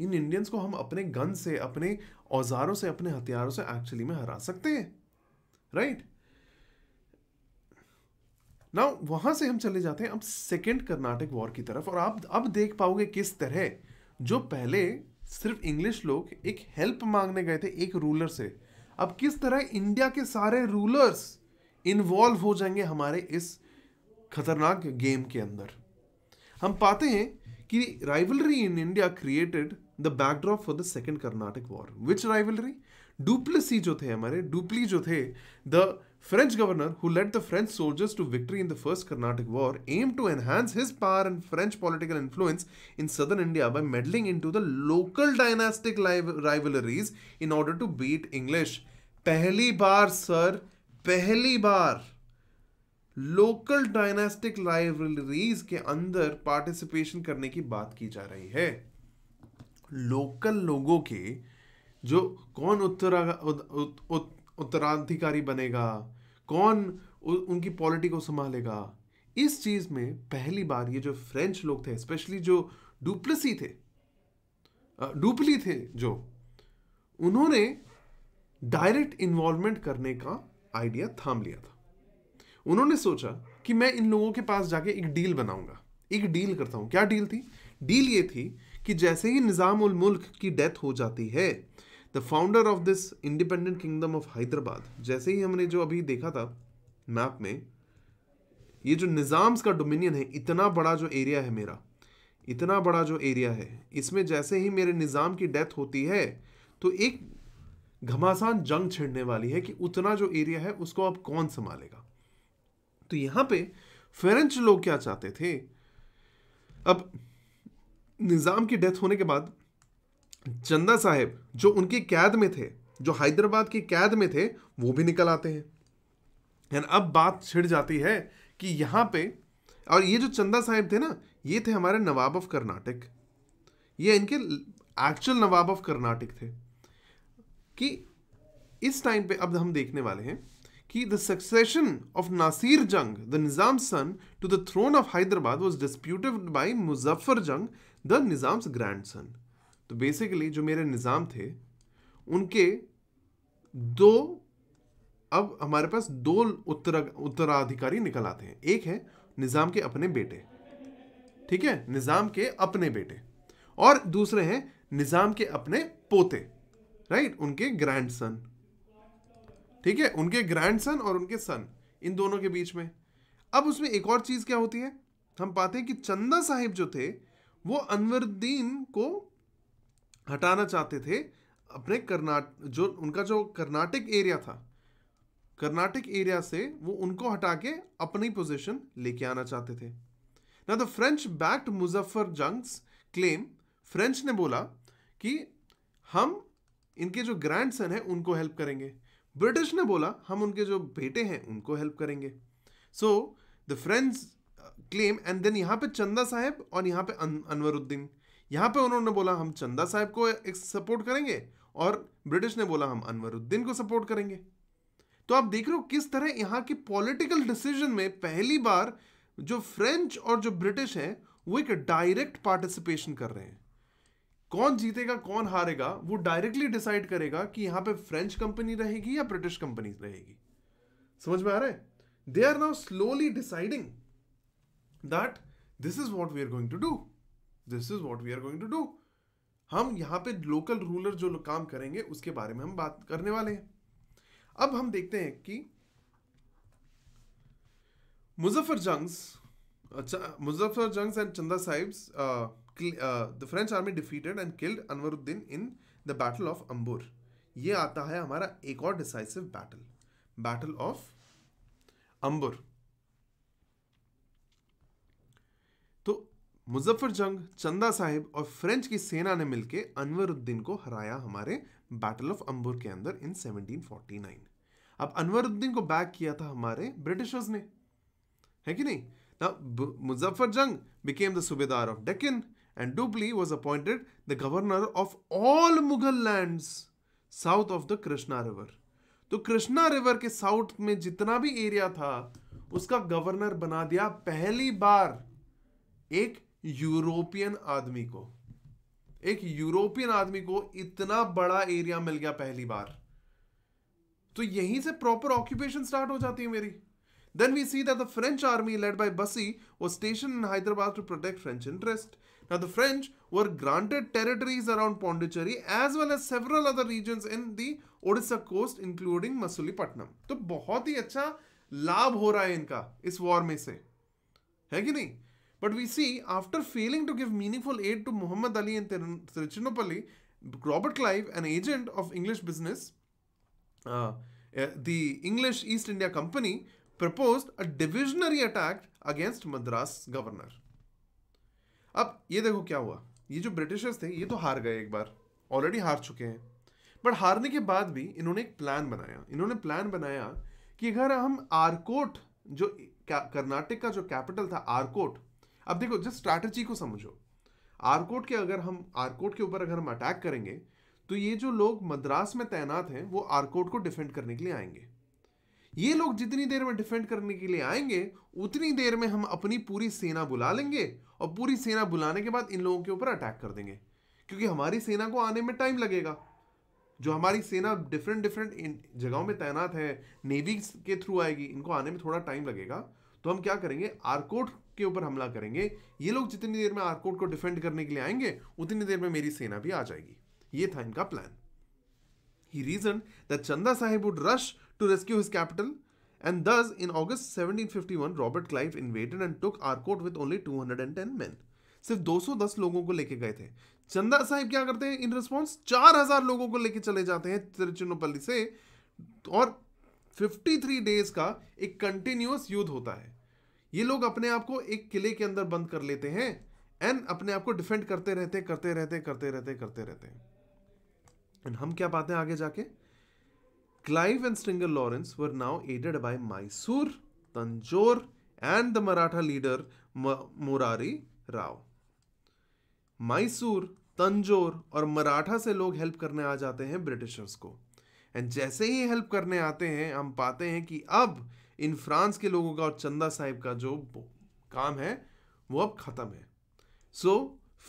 इन इंडियंस को हम अपने गन से, अपने औजारों से, अपने हथियारों से एक्चुअली में हरा सकते हैं, राइट. नाउ वहां से हम चले जाते हैं अब सेकेंड कर्नाटिक वॉर की तरफ, और आप अब देख पाओगे किस तरह जो पहले सिर्फ इंग्लिश लोग एक हेल्प मांगने गए थे एक रूलर से, अब किस तरह इंडिया के सारे रूलर्स इन्वॉल्व हो जाएंगे हमारे इस खतरनाक गेम के अंदर. हम पाते हैं कि rivalry in India created the backdrop for the second Carnatic war. Which rivalry? Dupleix जो थे हमारे, डुप्लेच जो थे, the French governor who led the French soldiers to victory in the first Carnatic war aimed to enhance his power and French political influence in southern India by meddling into the local dynastic rivalries in order to beat English. पहली बार sir, पहली बार local dynastic rivalries के अंदर participation करने की बात की जा रही है. Local लोगों के जो कौन उत्तरा उत, उत, उत, उत्तराधिकारी बनेगा, कौन उनकी पॉलिटी को संभालेगा, इस चीज में पहली बार ये जो फ्रेंच लोग थे, स्पेशली जो डुप्लेसी थे डुप्ली थे जो उन्होंने डायरेक्ट इन्वॉल्वमेंट करने का आइडिया थाम लिया था. उन्होंने सोचा कि मैं इन लोगों के पास जाके एक डील बनाऊंगा, एक डील करता हूं. क्या डील थी? डील ये थी कि जैसे ही निजाम उल मुल्क की डेथ हो जाती है, the founder of this independent kingdom of Hyderabad, जैसे ही हमने जो अभी देखा था मैप में, ये जो निज़ाम्स का डोमिनियन है, इतना बड़ा जो एरिया है मेरा, इतना बड़ा जो एरिया है, इसमें जैसे ही मेरे निज़ाम की डेथ होती है तो एक घमासान जंग छिड़ने वाली है कि उतना जो एरिया है उसको अब कौन संभालेगा. तो यहाँ पे फ्रेंच लोग क्या चाहते थे, अब निज़ाम की डेथ होने के बाद चंदा साहिब जो उनके कैद में थे, जो हैदराबाद के कैद में थे, वो भी निकल आते हैं. अब बात छिड़ जाती है कि यहाँ पे, और ये जो चंदा साहिब थे ना, ये थे हमारे नवाब ऑफ कर्नाटक, ये इनके एक्चुअल नवाब ऑफ कर्नाटक थे. कि इस टाइम पे अब हम देखने वाले हैं कि the succession of Nasir Jung the Nizam son to the throne of Hyderabad was disputed by Muzaffar Jung the Nizam's grand son. तो बेसिकली जो मेरे निज़ाम थे उनके दो, अब हमारे पास दो उत्तर उत्तराधिकारी निकल आते हैं. एक है निज़ाम के अपने बेटे, ठीक है, निज़ाम के अपने बेटे, और दूसरे हैं निज़ाम के अपने पोते, राइट, उनके ग्रैंडसन, ठीक है, उनके ग्रैंडसन और उनके सन, इन दोनों के बीच में. अब उसमें एक और चीज़ क्या होती है, हम पाते हैं कि चंदा साहिब जो थे वो अनवरुद्दीन को हटाना चाहते थे अपने कर्नाट जो उनका जो कर्नाटिक एरिया था, कर्नाटिक एरिया से वो उनको हटा के अपनी पोजीशन लेके आना चाहते थे. Now the French backed Muzaffar Jung's claim, French ने बोला कि हम इनके जो ग्रैंडसन है उनको हेल्प करेंगे. ब्रिटिश ने बोला हम उनके जो बेटे हैं उनको हेल्प करेंगे. So the French claim and then यहाँ पे चंदा साहिब और यहाँ पे अनवरुद्दीन, यहाँ पे उन्होंने बोला हम चंदा साहिब को एक सपोर्ट करेंगे और ब्रिटिश ने बोला हम अनवरुद्दीन को सपोर्ट करेंगे. तो आप देख रहे हो किस तरह यहाँ की पॉलिटिकल डिसीजन में पहली बार जो फ्रेंच और जो ब्रिटिश हैं वो एक डायरेक्ट पार्टिसिपेशन कर रहे हैं. कौन जीतेगा कौन हारेगा वो डायरेक्टली डिसाइड करेगा कि यहाँ पे फ्रेंच कंपनी रहेगी या ब्रिटिश कंपनी रहेगी. समझ में आ रहा है? They are now slowly deciding that this is what we are going to do, this is what we are going to do. हम यहाँ पे लोकल रूलर जो लोग काम करेंगे उसके बारे में हम बात करने वाले हैं. अब हम देखते हैं कि Muzaffar Jung's, uh, Muzaffar Jung's and Chanda Sahib's, uh, uh, the French army defeated and killed Anwaruddin in the Battle of Ambur. ये आता है हमारा एक और decisive battle, battle of Ambur. तो मुजफ्फर जंग, चंदा साहिब और फ्रेंच की सेना ने मिलकर अनवरुद्दीन को हराया हमारे बैटल ऑफ अंबुर के अंदर इन सेवनटीन फोर्टी नाइन. अब अनवरुद्दीन को बैक किया था हमारे ब्रिटिशर्स ने, है कि नहीं. Now, मुजफ्फर जंग became the सूबेदार of Deccan and Dupleix was appointed the governor of all Mughal lands south of the Krishna river. तो कृष्णा रिवर के साउथ में जितना भी एरिया था उसका गवर्नर बना दिया पहली बार एक यूरोपियन आदमी को. एक यूरोपियन आदमी को इतना बड़ा एरिया मिल गया पहली बार. तो यहीं से प्रॉपर ऑक्यूपेशन स्टार्ट हो जाती है मेरी. Then we see that the French army led by Bussy was stationed in Hyderabad to protect French interest. Now the French were granted territories around Pondicherry as well as several other regions in the Odisha coast including Masulipattnam. तो बहुत ही अच्छा लाभ हो रहा है इनका इस war में से, है कि नहीं. But we see after failing to give meaningful aid to Muhammad Ali and Trichinopoli, Robert Clive, an agent of English business, uh, the English East India Company, proposed a divisionary attack against Madras governor. अब ये देखो क्या हुआ. ये जो Britishers थे ये तो हार गए एक बार, ऑलरेडी हार चुके हैं. बट हारने के बाद भी इन्होंने एक प्लान बनाया. इन्होंने प्लान बनाया कि अगर हम आरकोट, जो कर्नाटक का जो कैपिटल था आरकोट, अब देखो जस्ट स्ट्रैटेजी को समझो. आरकोट के अगर हम आरकोट के ऊपर अगर हम अटैक करेंगे तो ये जो लोग मद्रास में तैनात हैं वो आरकोट को डिफेंड करने के लिए आएंगे. ये लोग जितनी देर में डिफेंड करने के लिए आएंगे उतनी देर में हम अपनी पूरी सेना बुला लेंगे और पूरी सेना बुलाने के बाद इन लोगों के ऊपर अटैक कर देंगे, क्योंकि हमारी सेना को आने में टाइम लगेगा. जो हमारी सेना डिफरेंट डिफरेंट जगहों में तैनात है, नेवी के थ्रू आएगी, इनको आने में थोड़ा टाइम लगेगा. तो हम क्या करेंगे, आरकोट के ऊपर हमला करेंगे. ये लोग जितनी देर में आरकोट को डिफेंड करने के लिए आएंगे उतनी देर में मेरी सेना भी आ जाएगी. ये था इनका plan. He reasoned that Chanda Sahib would rush to rescue his capital, and thus in August seventeen fifty-one Robert Clive invaded and took Arcot with only two hundred ten men. सिर्फ दो सौ दस लोगों को लेके गए थे. चंदा साहिब क्या करते हैं in response, चार हज़ार लोगों को लेके चले जाते हैं तिरुचिरापल्ली से, और तिरेपन डेज का एक कंटिन्यूअस युद्ध होता है. ये लोग अपने आप को एक किले के अंदर बंद कर लेते हैं एंड अपने आप को डिफेंड करते रहते करते रहते करते रहते करते रहते हैं. एंड हम क्या पाते हैं आगे जाके, Clive and Stringer Lawrence were now aided by Mysore, Tanjore and the Maratha leader Murari Rao. Mysore, Tanjore और मराठा से लोग हेल्प करने आ जाते हैं ब्रिटिशर्स को. एंड जैसे ही हेल्प करने आते हैं हम पाते हैं कि अब इन फ्रांस के लोगों का और चंदा साहिब का जो काम है वो अब ख़त्म है. So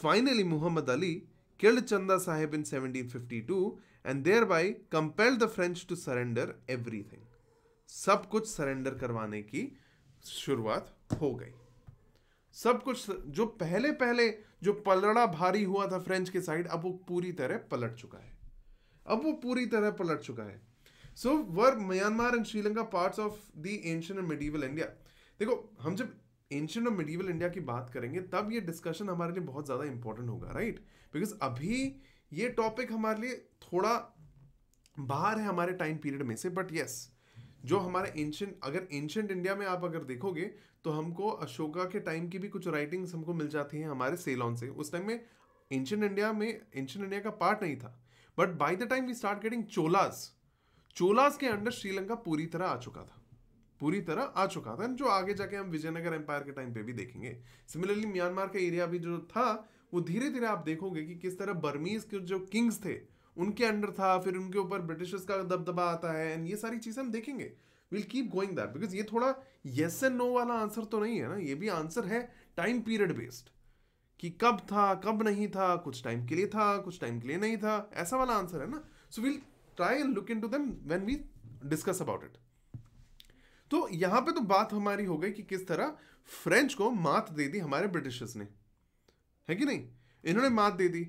finally Mohammed Ali killed Chanda Sahib in seventeen fifty-two and thereby compelled the French to surrender everything. सब कुछ surrender करवाने की शुरुआत हो गई. सब कुछ जो पहले पहले जो पलड़ा भारी हुआ था फ्रेंच के साइड, अब वो पूरी तरह पलट चुका है. अब वो पूरी तरह पलट चुका है. So were Myanmar and Sri Lanka parts of the ancient and medieval India? देखो हम जब एंशियंट और मिडीवल इंडिया की बात करेंगे तब ये डिस्कशन हमारे लिए बहुत ज़्यादा इंपॉर्टेंट होगा, राइट. बिकॉज अभी ये टॉपिक हमारे लिए थोड़ा बाहर है हमारे टाइम पीरियड में से. बट यस, जो हमारे एंशियंट, अगर एंशियंट इंडिया में आप अगर देखोगे तो हमको अशोका के टाइम की भी कुछ राइटिंग्स हमको मिल जाती हैं हमारे सेलॉन से. उस टाइम में एंशियंट इंडिया में एंशियंट इंडिया का पार्ट नहीं था. But by the time we start getting Cholas, Cholas के अंडर श्रीलंका पूरी तरह आ चुका था, पूरी तरह आ चुका था, जो आगे जाके हम विजयनगर एम्पायर के टाइम पे भी देखेंगे. सिमिलरली म्यांमार का एरिया भी जो था वो धीरे धीरे आप देखोगे कि किस तरह बर्मीज के जो किंग्स थे उनके अंडर था, फिर उनके ऊपर ब्रिटिशर्स का दबदबा आता है. एंड ये सारी चीज़ हम देखेंगे. Will keep going that because ये थोड़ा येस एंड नो वाला आंसर तो नहीं है ना, ये भी आंसर है टाइम पीरियड बेस्ड कि कब था कब नहीं था, कुछ टाइम के लिए था कुछ टाइम के लिए नहीं था, ऐसा वाला आंसर है ना. So will try and look into them when we discuss about it. तो यहाँ पे तो बात हमारी हो गई कि किस तरह फ्रेंच को मात दे दी हमारे ब्रिटिशर्स ने, है कि नहीं. इन्होंने मात दे दी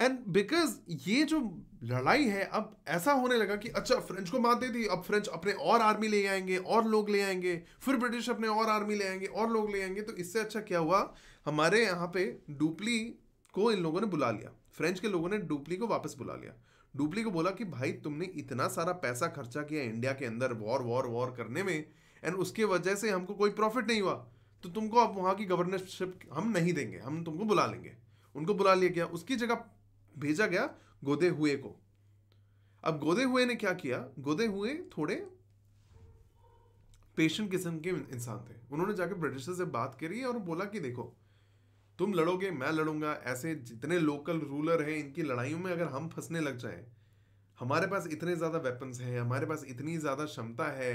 एंड बिकॉज ये जो लड़ाई है, अब ऐसा होने लगा कि अच्छा फ्रेंच को मात दे दी, अब फ्रेंच अपने और आर्मी ले आएंगे और लोग ले आएंगे, फिर ब्रिटिश अपने और आर्मी ले आएंगे और लोग ले आएंगे। तो इससे अच्छा क्या हुआ, हमारे यहाँ पे डुप्ली को इन लोगों ने बुला लिया, फ्रेंच के लोगों ने डुप्ली को वापस बुला लिया। डुप्ली को बोला कि भाई तुमने इतना सारा पैसा खर्चा किया इंडिया के अंदर वॉर वॉर वॉर करने में, एंड उसके वजह से हमको कोई प्रॉफिट नहीं हुआ, तो तुमको अब वहाँ की गवर्नरशिप हम नहीं देंगे, हम तुमको बुला लेंगे। उनको बुला लिया गया, उसकी जगह भेजा गया गोदे हुए को। अब गोदे हुए ने क्या किया, गोदे हुए थोड़े पेशेंट किस्म के इंसान थे, उन्होंने जाके ब्रिटिशर से बात करी और बोला कि देखो तुम लड़ोगे मैं लड़ूंगा, ऐसे जितने लोकल रूलर हैं इनकी लड़ाइयों में अगर हम फंसने लग जाएं, हमारे पास इतने ज़्यादा वेपन्स हैं, हमारे पास इतनी ज़्यादा क्षमता है,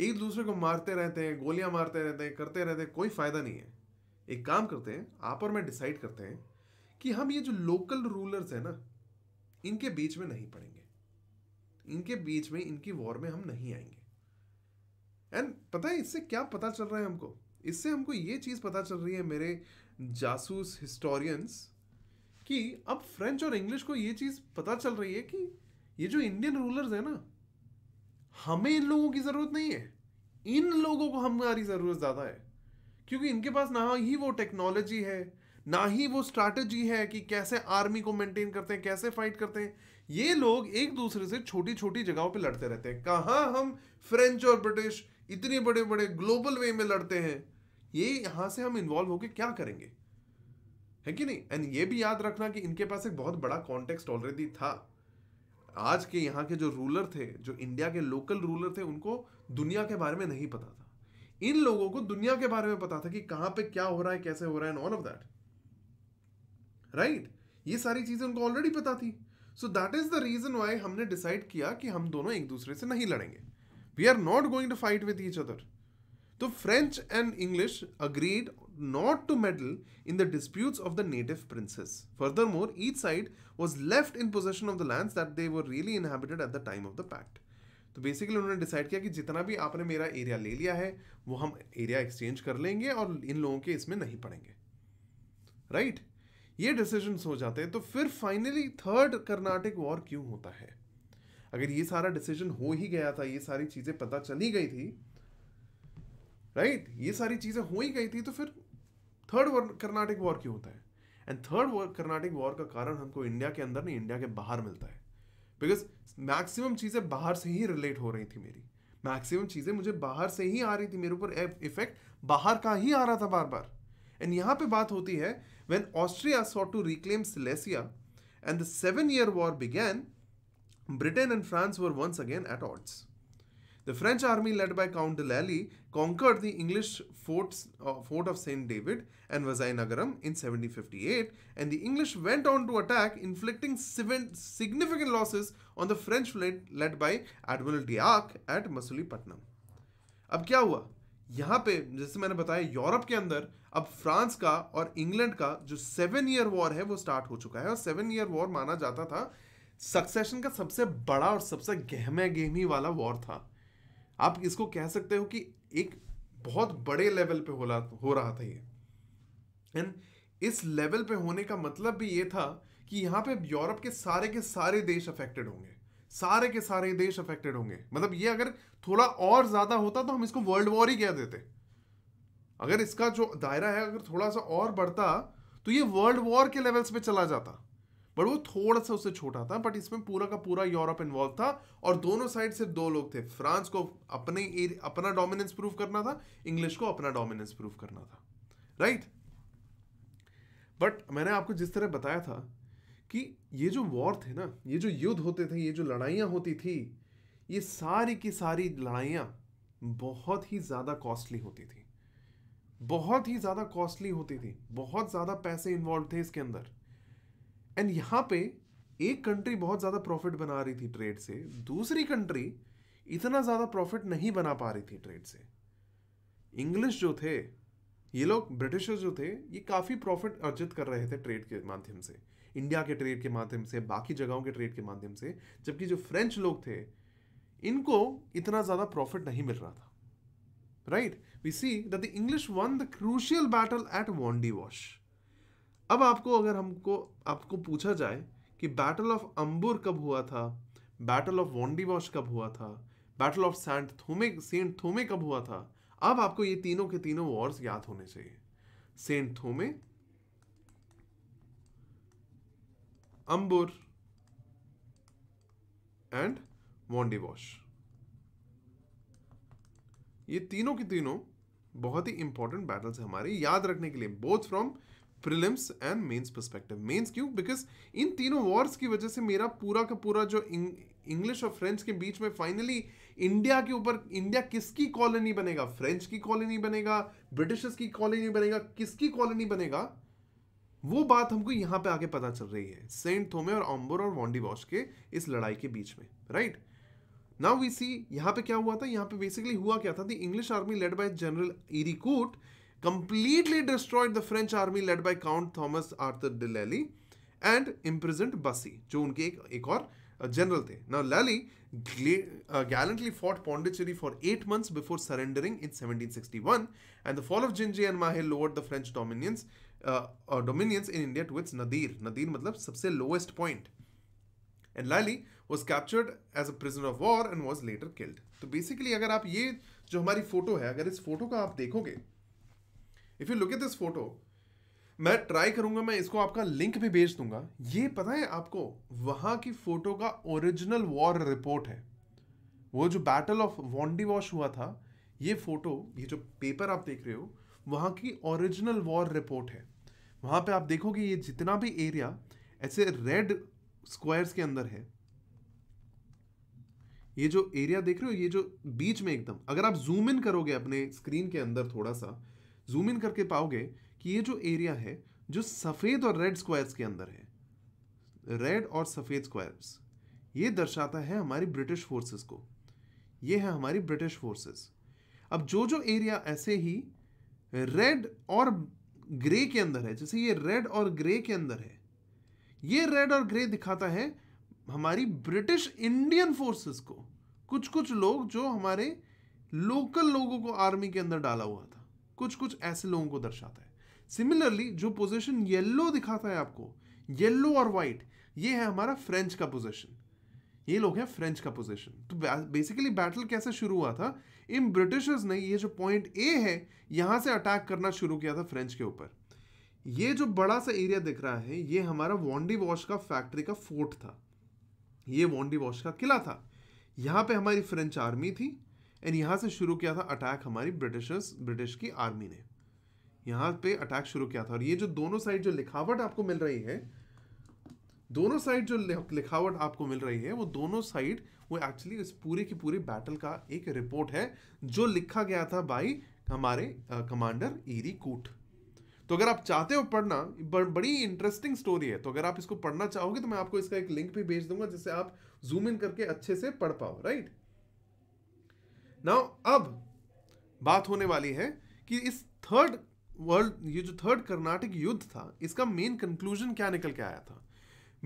एक दूसरे को मारते रहते हैं, गोलियां मारते रहते हैं, करते रहते हैं, कोई फ़ायदा नहीं है। एक काम करते हैं, आप और मैं डिसाइड करते हैं कि हम ये जो लोकल रूलर्स हैं ना, इनके बीच में नहीं पड़ेंगे, इनके बीच में, इनकी वॉर में हम नहीं आएंगे। एंड पता है इससे क्या पता चल रहा है हमको, इससे हमको ये चीज़ पता चल रही है मेरे जासूस हिस्टोरियंस कि अब फ्रेंच और इंग्लिश को ये चीज़ पता चल रही है कि ये जो इंडियन रूलर्स हैं ना, हमें इन लोगों की ज़रूरत नहीं है, इन लोगों को हमारी ज़रूरत ज़्यादा है, क्योंकि इनके पास ना ही वो टेक्नोलॉजी है, ना ही वो स्ट्रैटेजी है कि कैसे आर्मी को मेंटेन करते हैं, कैसे फाइट करते हैं। ये लोग एक दूसरे से छोटी छोटी जगहों पे लड़ते रहते हैं। कहाँ हम फ्रेंच और ब्रिटिश इतने बड़े बड़े ग्लोबल वे में लड़ते हैं, ये यहाँ से हम इन्वॉल्व होके क्या करेंगे, है कि नहीं। एंड ये भी याद रखना कि इनके पास एक बहुत बड़ा कॉन्टेक्स्ट ऑलरेडी था। आज के यहाँ के जो रूलर थे, जो इंडिया के लोकल रूलर थे, उनको दुनिया के बारे में नहीं पता था, इन लोगों को दुनिया के बारे में पता था कि कहाँ पे क्या हो रहा है, कैसे हो रहा है, and all of that, right. ये सारी चीज़ें उनको ऑलरेडी पता थी। So that is the reason why हमने डिसाइड किया कि हम दोनों एक दूसरे से नहीं लड़ेंगे, we are not going to fight with each other. तो French and English agreed not to meddle in the disputes of the native princes. Furthermore, each side was left in possession of the lands that they were really inhabited at the time of the pact. तो basically उन्होंने decide किया कि जितना भी आपने मेरा area ले लिया है वो हम एरिया एक्सचेंज कर लेंगे और इन लोगों के इसमें नहीं पड़ेंगे, राइट right? ये डिसीजंस हो जाते हैं। तो फिर फाइनली थर्ड कर्नाटिक वॉर क्यों होता है? अगर ये सारा डिसीजन हो ही गया था, ये सारी चीज़ें पता चली गई थी, राइट right? ये सारी चीज़ें हो ही गई थी, तो फिर थर्ड कर्नाटिक वॉर क्यों होता है? एंड थर्ड कर्नाटिक वॉर का कारण हमको इंडिया के अंदर नहीं, इंडिया के बाहर मिलता है, बिकॉज मैक्सिमम चीज़ें बाहर से ही रिलेट हो रही थी मेरी, मैक्सिमम चीज़ें मुझे बाहर से ही आ रही थी, मेरे ऊपर इफेक्ट बाहर का ही आ रहा था बार बार। एंड यहाँ पे बात होती है when Austria sought to reclaim Silesia and the seven year war began, Britain and France were once again at odds. The French army led by Count de Lally conquered the English forts, uh, fort of Saint David and Vizianagaram in seventeen fifty-eight, and the English went on to attack, inflicting significant losses on the French fleet led by Admiral D'Arc at Masulipatam. अब क्या हुआ यहाँ पे, जैसे मैंने बताया Europe के अंदर अब फ्रांस का और इंग्लैंड का जो सेवन ईयर वॉर है वो स्टार्ट हो चुका है, और सेवन ईयर वॉर माना जाता था सक्सेशन का सबसे बड़ा और सबसे गहमा गहमी वाला वॉर था। आप इसको कह सकते हो कि एक बहुत बड़े लेवल पे हो रहा था ये, एंड इस लेवल पे होने का मतलब भी ये था कि यहाँ पे यूरोप के सारे के सारे देश अफेक्टेड होंगे, सारे के सारे देश अफेक्टेड होंगे। मतलब ये अगर थोड़ा और ज़्यादा होता तो हम इसको वर्ल्ड वॉर ही कह देते, अगर इसका जो दायरा है अगर थोड़ा सा और बढ़ता तो ये वर्ल्ड वॉर के लेवल्स पर चला जाता, बट वो थोड़ा सा उससे छोटा था, बट इसमें पूरा का पूरा यूरोप इन्वॉल्व था। और दोनों साइड से दो लोग थे, फ्रांस को अपने अपना डोमिनेंस प्रूव करना था, इंग्लिश को अपना डोमिनेंस प्रूव करना था, राइट। बट मैंने आपको जिस तरह बताया था कि ये जो वॉर थे ना, ये जो युद्ध होते थे, ये जो लड़ाइयाँ होती थी, ये सारी की सारी लड़ाइयाँ बहुत ही ज़्यादा कॉस्टली होती थी, बहुत ही ज़्यादा कॉस्टली होती थी, बहुत ज़्यादा पैसे इन्वॉल्व थे इसके अंदर। एंड यहाँ पे एक कंट्री बहुत ज़्यादा प्रॉफिट बना रही थी ट्रेड से, दूसरी कंट्री इतना ज़्यादा प्रॉफिट नहीं बना पा रही थी ट्रेड से। इंग्लिश जो थे, ये लोग ब्रिटिशर्स जो थे, ये काफ़ी प्रॉफिट अर्जित कर रहे थे ट्रेड के माध्यम से, इंडिया के ट्रेड के माध्यम से, बाकी जगहों के ट्रेड के माध्यम से, जबकि जो फ्रेंच लोग थे इनको इतना ज़्यादा प्रॉफिट नहीं मिल रहा था, right. We see that the English won the crucial battle at Wandiwash. अब आपको अगर हमको आपको पूछा जाए कि बैटल ऑफ अंबुर कब हुआ था, बैटल ऑफ वांडीवॉश कब हुआ था, battle of Saint Thome Saint Thome कब हुआ था, अब आपको ये तीनों के तीनों वॉर्स याद होने चाहिए। सेंट थोमे, अंबुर एंड वांडीवॉश, ये तीनों के तीनों बहुत ही इंपॉर्टेंट बैटल्स हैं हमारे याद रखने के लिए, both from prelims and mains perspective. Mains क्यों? बिकॉज इन तीनों वॉर्स की वजह से मेरा पूरा का पूरा जो इंग्लिश और फ्रेंच के बीच में फाइनली इंडिया के ऊपर, इंडिया किसकी कॉलोनी बनेगा, फ्रेंच की कॉलोनी बनेगा, ब्रिटिशर्स की कॉलोनी बनेगा, किसकी कॉलोनी बनेगा, वो बात हमको यहाँ पे आके पता चल रही है सेंट थोमे और अंबुर और वांडीवॉश के इस लड़ाई के बीच में। राइट नाउ वी सी यहाँ पे क्या हुआ था, यहाँ पे बेसिकली हुआ क्या था, the English army led by general Eyre Coote completely destroyed the French army led by Count Thomas Arthur de Lally and imprisoned Bussy, जो उनके एक एक और जनरल थे। Now Lally gallantly fought Pondicherry for eight months before surrendering in seventeen sixty-one, and the fall of Gingee and Mahe lowered the French dominions uh, uh, dominions in India to its nadir, nadir मतलब सबसे lowest point, and Lally was captured as a prisoner of war and was later killed। तो basically अगर आप ये जो हमारी photo है, अगर इस फोटो का आप देखोगे, if you look at this photo, मैं ट्राई करूंगा, मैं इसको आपका लिंक भी भेज दूंगा, ये पता है आपको वहां की फोटो का ओरिजिनल वॉर रिपोर्ट है, वो जो बैटल ऑफ वांडीवॉश हुआ था, ये फोटो, ये जो पेपर आप देख रहे हो, वहां की ओरिजिनल वॉर रिपोर्ट है। वहां पे आप देखोगे ये जितना भी एरिया ऐसे रेड स्क्वायर्स के अंदर है, ये जो एरिया देख रहे हो, ये जो बीच में एकदम, अगर आप जूम इन करोगे अपने स्क्रीन के अंदर, थोड़ा सा जूम इन करके पाओगे कि ये जो एरिया है जो सफेद और रेड स्क्वायर्स के अंदर है, रेड और सफेद स्क्वायर्स, ये दर्शाता है हमारी ब्रिटिश फोर्सेस को, ये है हमारी ब्रिटिश फोर्सेस। अब जो जो एरिया ऐसे ही रेड और ग्रे के अंदर है, जैसे ये रेड और ग्रे के अंदर है, ये रेड और ग्रे दिखाता है हमारी ब्रिटिश इंडियन फोर्सेस को, कुछ कुछ लोग जो हमारे लोकल लोगों को आर्मी के अंदर डाला हुआ था, कुछ कुछ ऐसे लोगों को दर्शाता है। सिमिलरली जो पोजीशन येलो दिखाता है आपको, येलो और वाइट, ये है हमारा फ्रेंच का पोजीशन, ये लोग हैं फ्रेंच का पोजीशन। तो बेसिकली बैटल कैसे शुरू हुआ था, इन ब्रिटिशर्स ने ये जो पॉइंट ए है यहां से अटैक करना शुरू किया था फ्रेंच के ऊपर। ये जो बड़ा सा एरिया दिख रहा है, ये हमारा वांडीवॉश का फैक्ट्री का फोर्ट था, ये वांडीवॉश का किला था, यहां पर हमारी फ्रेंच आर्मी थी, एंड यहाँ से शुरू किया था अटैक हमारी ब्रिटिशर्स, ब्रिटिश की आर्मी ने यहाँ पे अटैक शुरू किया था। और ये जो दोनों साइड जो लिखावट आपको मिल रही है, दोनों साइड जो लिखावट आपको मिल रही है, वो दोनों साइड वो एक्चुअली इस पूरे की पूरी बैटल का एक रिपोर्ट है जो लिखा गया था बाय हमारे कमांडर इरिकोट। तो अगर आप चाहते हो पढ़ना, बड़ी इंटरेस्टिंग स्टोरी है, तो अगर आप इसको पढ़ना चाहोगे तो मैं आपको इसका एक लिंक भी भेज दूंगा जिससे आप जूम इन करके अच्छे से पढ़ पाओ। राइट नाउ अब बात होने वाली है कि इस थर्ड वर्ल्ड, ये जो थर्ड कर्नाटिक युद्ध था, इसका मेन कंक्लूजन क्या निकल के आया था।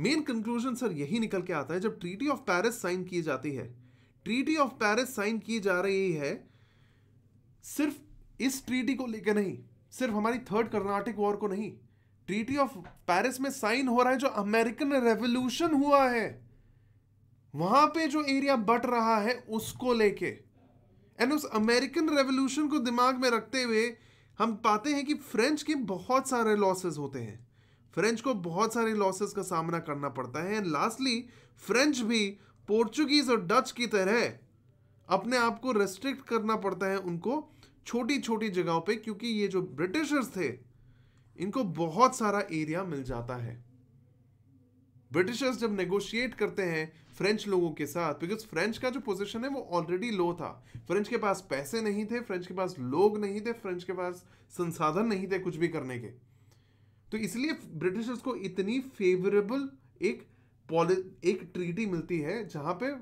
मेन कंक्लूजन सर यही निकल के आता है, जब ट्रीटी ऑफ पेरिस साइन की जाती है, ट्रीटी ऑफ पेरिस साइन की जा रही है सिर्फ इस ट्रीटी को लेकर नहीं, सिर्फ हमारी थर्ड कर्नाटिक वॉर को नहीं, ट्रीटी ऑफ पेरिस में साइन हो रहा है जो अमेरिकन रेवोल्यूशन हुआ है, वहां पे जो एरिया बट रहा है उसको लेके। एंड उस अमेरिकन रेवोल्यूशन को दिमाग में रखते हुए हम पाते हैं कि फ्रेंच के बहुत सारे लॉसेस होते हैं, फ्रेंच को बहुत सारे लॉसेस का सामना करना पड़ता है। एंड लास्टली फ्रेंच भी पोर्चुगीज और डच की तरह अपने आप को रेस्ट्रिक्ट करना पड़ता है उनको छोटी छोटी जगहों पे, क्योंकि ये जो ब्रिटिशर्स थे इनको बहुत सारा एरिया मिल जाता है। ब्रिटिशर्स जब नेगोशिएट करते हैं फ्रेंच लोगों के साथ, बिकॉज फ्रेंच का जो पोजीशन है वो ऑलरेडी लो था, फ्रेंच के पास पैसे नहीं थे, फ्रेंच के पास लोग नहीं थे, फ्रेंच के पास संसाधन नहीं थे कुछ भी करने के, तो इसलिए ब्रिटिशर्स को इतनी फेवरेबल एक एक ट्रीटी मिलती है जहां पे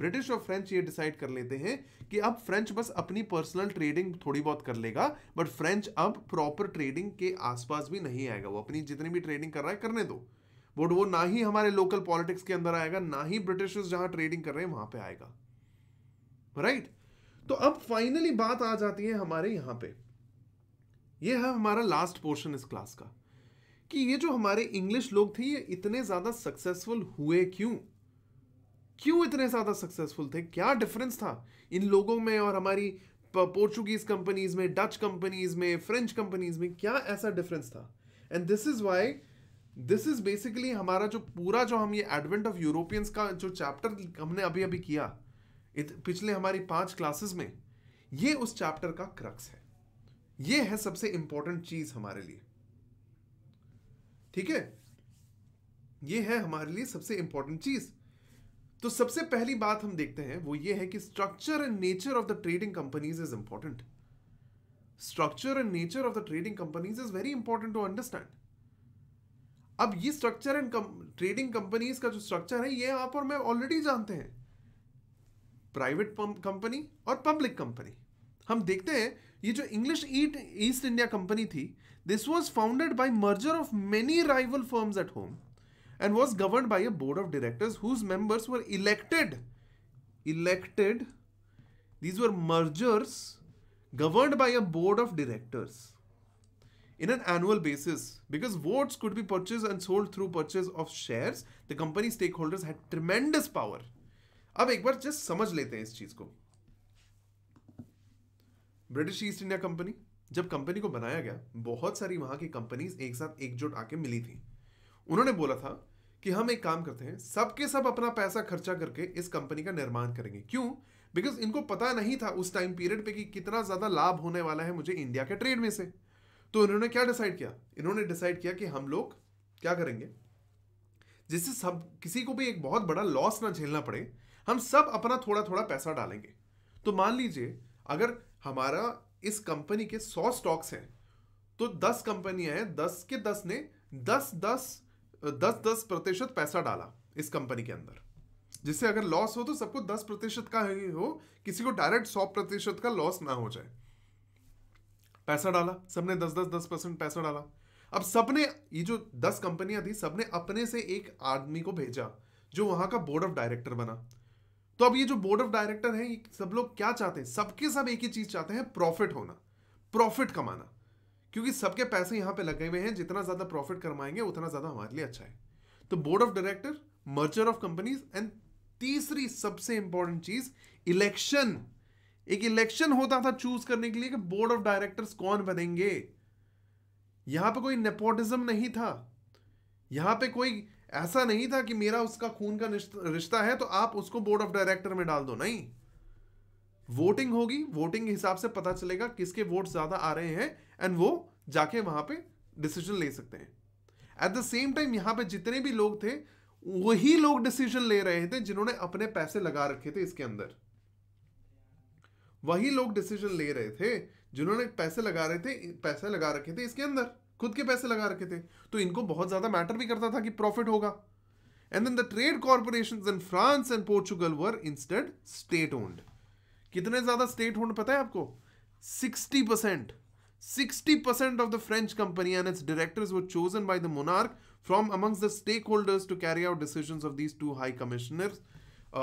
ब्रिटिश और फ्रेंच ये डिसाइड कर लेते हैं कि अब फ्रेंच बस अपनी पर्सनल ट्रेडिंग थोड़ी बहुत कर लेगा, बट फ्रेंच अब प्रॉपर ट्रेडिंग के आसपास भी नहीं आएगा, वो अपनी जितनी भी ट्रेडिंग कर रहा है करने दो, बट वो ना ही हमारे लोकल पॉलिटिक्स के अंदर आएगा, ना ही ब्रिटिशर्स जहां ट्रेडिंग कर रहे हैं वहां पे आएगा। Right right? तो अब फाइनली बात आ जाती है हमारे यहां पे, ये है हमारा लास्ट पोर्शन इस क्लास का कि ये जो हमारे इंग्लिश लोग थे ये इतने ज़्यादा सक्सेसफुल हुए क्यों क्यों इतने ज़्यादा सक्सेसफुल थे, क्या डिफरेंस था इन लोगों में और हमारी पोर्चुगीज़ कंपनीज़ में, डच कंपनीज़ में, फ्रेंच कंपनीज़ में, क्या ऐसा डिफरेंस था. And this is why this is basically हमारा जो पूरा जो हम ये एडवेंट ऑफ यूरोपियंस का जो चैप्टर हमने अभी अभी किया इत, पिछले हमारी पाँच क्लासेस में, ये उस चैप्टर का क्रक्स है. ये है सबसे इंपॉर्टेंट चीज़ हमारे लिए, ठीक है, ये है हमारे लिए सबसे इंपॉर्टेंट चीज. तो सबसे पहली बात हम देखते हैं वो ये है कि structure and nature of the trading companies is important. Structure and nature of the trading companies is very important to understand. अब ये स्ट्रक्चर एंड ट्रेडिंग कंपनीज का जो स्ट्रक्चर है ये आप और मैं ऑलरेडी जानते हैं, प्राइवेट कंपनी और पब्लिक कंपनी. हम देखते हैं ये जो इंग्लिश ईस्ट इंडिया कंपनी थी, this was founded by merger of many rival firms at home and was governed by a board of directors whose members were elected elected these were mergers governed by a board of directors in an annual basis because votes could be purchase and sold through purchase of shares. The company stake holders had tremendous power. अब एक बार just समझ लेते हैं इस चीज को. British East India company, जब company को बनाया गया बहुत सारी वहाँ की कंपनीज एक साथ एकजुट आके मिली थी. उन्होंने बोला था कि हम एक काम करते हैं, सबके सब अपना पैसा खर्चा करके इस कंपनी का निर्माण करेंगे. क्यों? बिकॉज इनको पता नहीं था उस टाइम पीरियड पे कि कितना ज़्यादा लाभ होने वाला है मुझे इंडिया के ट्रेड में से. तो इन्होंने क्या डिसाइड किया, इन्होंने डिसाइड किया कि हम लोग क्या करेंगे जिससे सब किसी को भी एक बहुत बड़ा लॉस ना झेलना पड़े, हम सब अपना थोड़ा थोड़ा पैसा डालेंगे. तो मान लीजिए अगर हमारा इस कंपनी के सौ स्टॉक्स हैं तो दस कंपनियां हैं, दस के दस ने दस दस दस दस प्रतिशत पैसा डाला इस कंपनी के अंदर, जिससे अगर लॉस हो तो सबको दस प्रतिशत का ही हो, किसी को डायरेक्ट सौ प्रतिशत का लॉस ना हो जाए. पैसा डाला सबने, दस दस दस परसेंट पैसा डाला. अब सबने, ये जो दस कंपनियां थी, सबने अपने से एक आदमी को भेजा जो वहां का बोर्ड ऑफ डायरेक्टर बना. तो अब ये जो बोर्ड ऑफ डायरेक्टर है, सब लोग क्या चाहते हैं, सबके सब एक ही चीज चाहते हैं, प्रॉफिट होना, प्रॉफिट कमाना, क्योंकि सबके पैसे यहाँ पे लगे हुए हैं, जितना ज्यादा प्रॉफिट कमाएंगे उतना ज्यादा हमारे लिए अच्छा है. तो board of director, merger of companies and तीसरी सबसे इंपॉर्टेंट चीज इलेक्शन. एक इलेक्शन होता था चूज करने के लिए कि बोर्ड ऑफ डायरेक्टर्स कौन बनेंगे. यहाँ पे कोई नेपोटिज्म नहीं था, यहाँ पे कोई ऐसा नहीं था कि मेरा उसका खून का रिश्ता है तो आप उसको बोर्ड ऑफ डायरेक्टर में डाल दो. नहीं, वोटिंग होगी, वोटिंग के हिसाब से पता चलेगा किसके वोट ज्यादा आ रहे हैं एंड वो जाके वहां पे डिसीजन ले सकते हैं. एट द सेम टाइम यहाँ पे जितने भी लोग थे वही लोग डिसीजन ले रहे थे जिन्होंने अपने पैसे लगा रखे थे इसके अंदर. वही लोग डिसीजन ले रहे थे जिन्होंने पैसे लगा रहे थे पैसे लगा रखे थे इसके अंदर, खुद के पैसे लगा रखे थे. तो इनको बहुत ज्यादा मैटर भी करता था कि प्रॉफिट होगा. And then the trade corporations in France and Portugal were instead state owned. कितने ज्यादा स्टेट ओन्ड पता है आपको? Sixty percent. Sixty percent of the French company and its directors were chosen by the monarch from amongst the stake holders to carry out decisions of these two high commissioners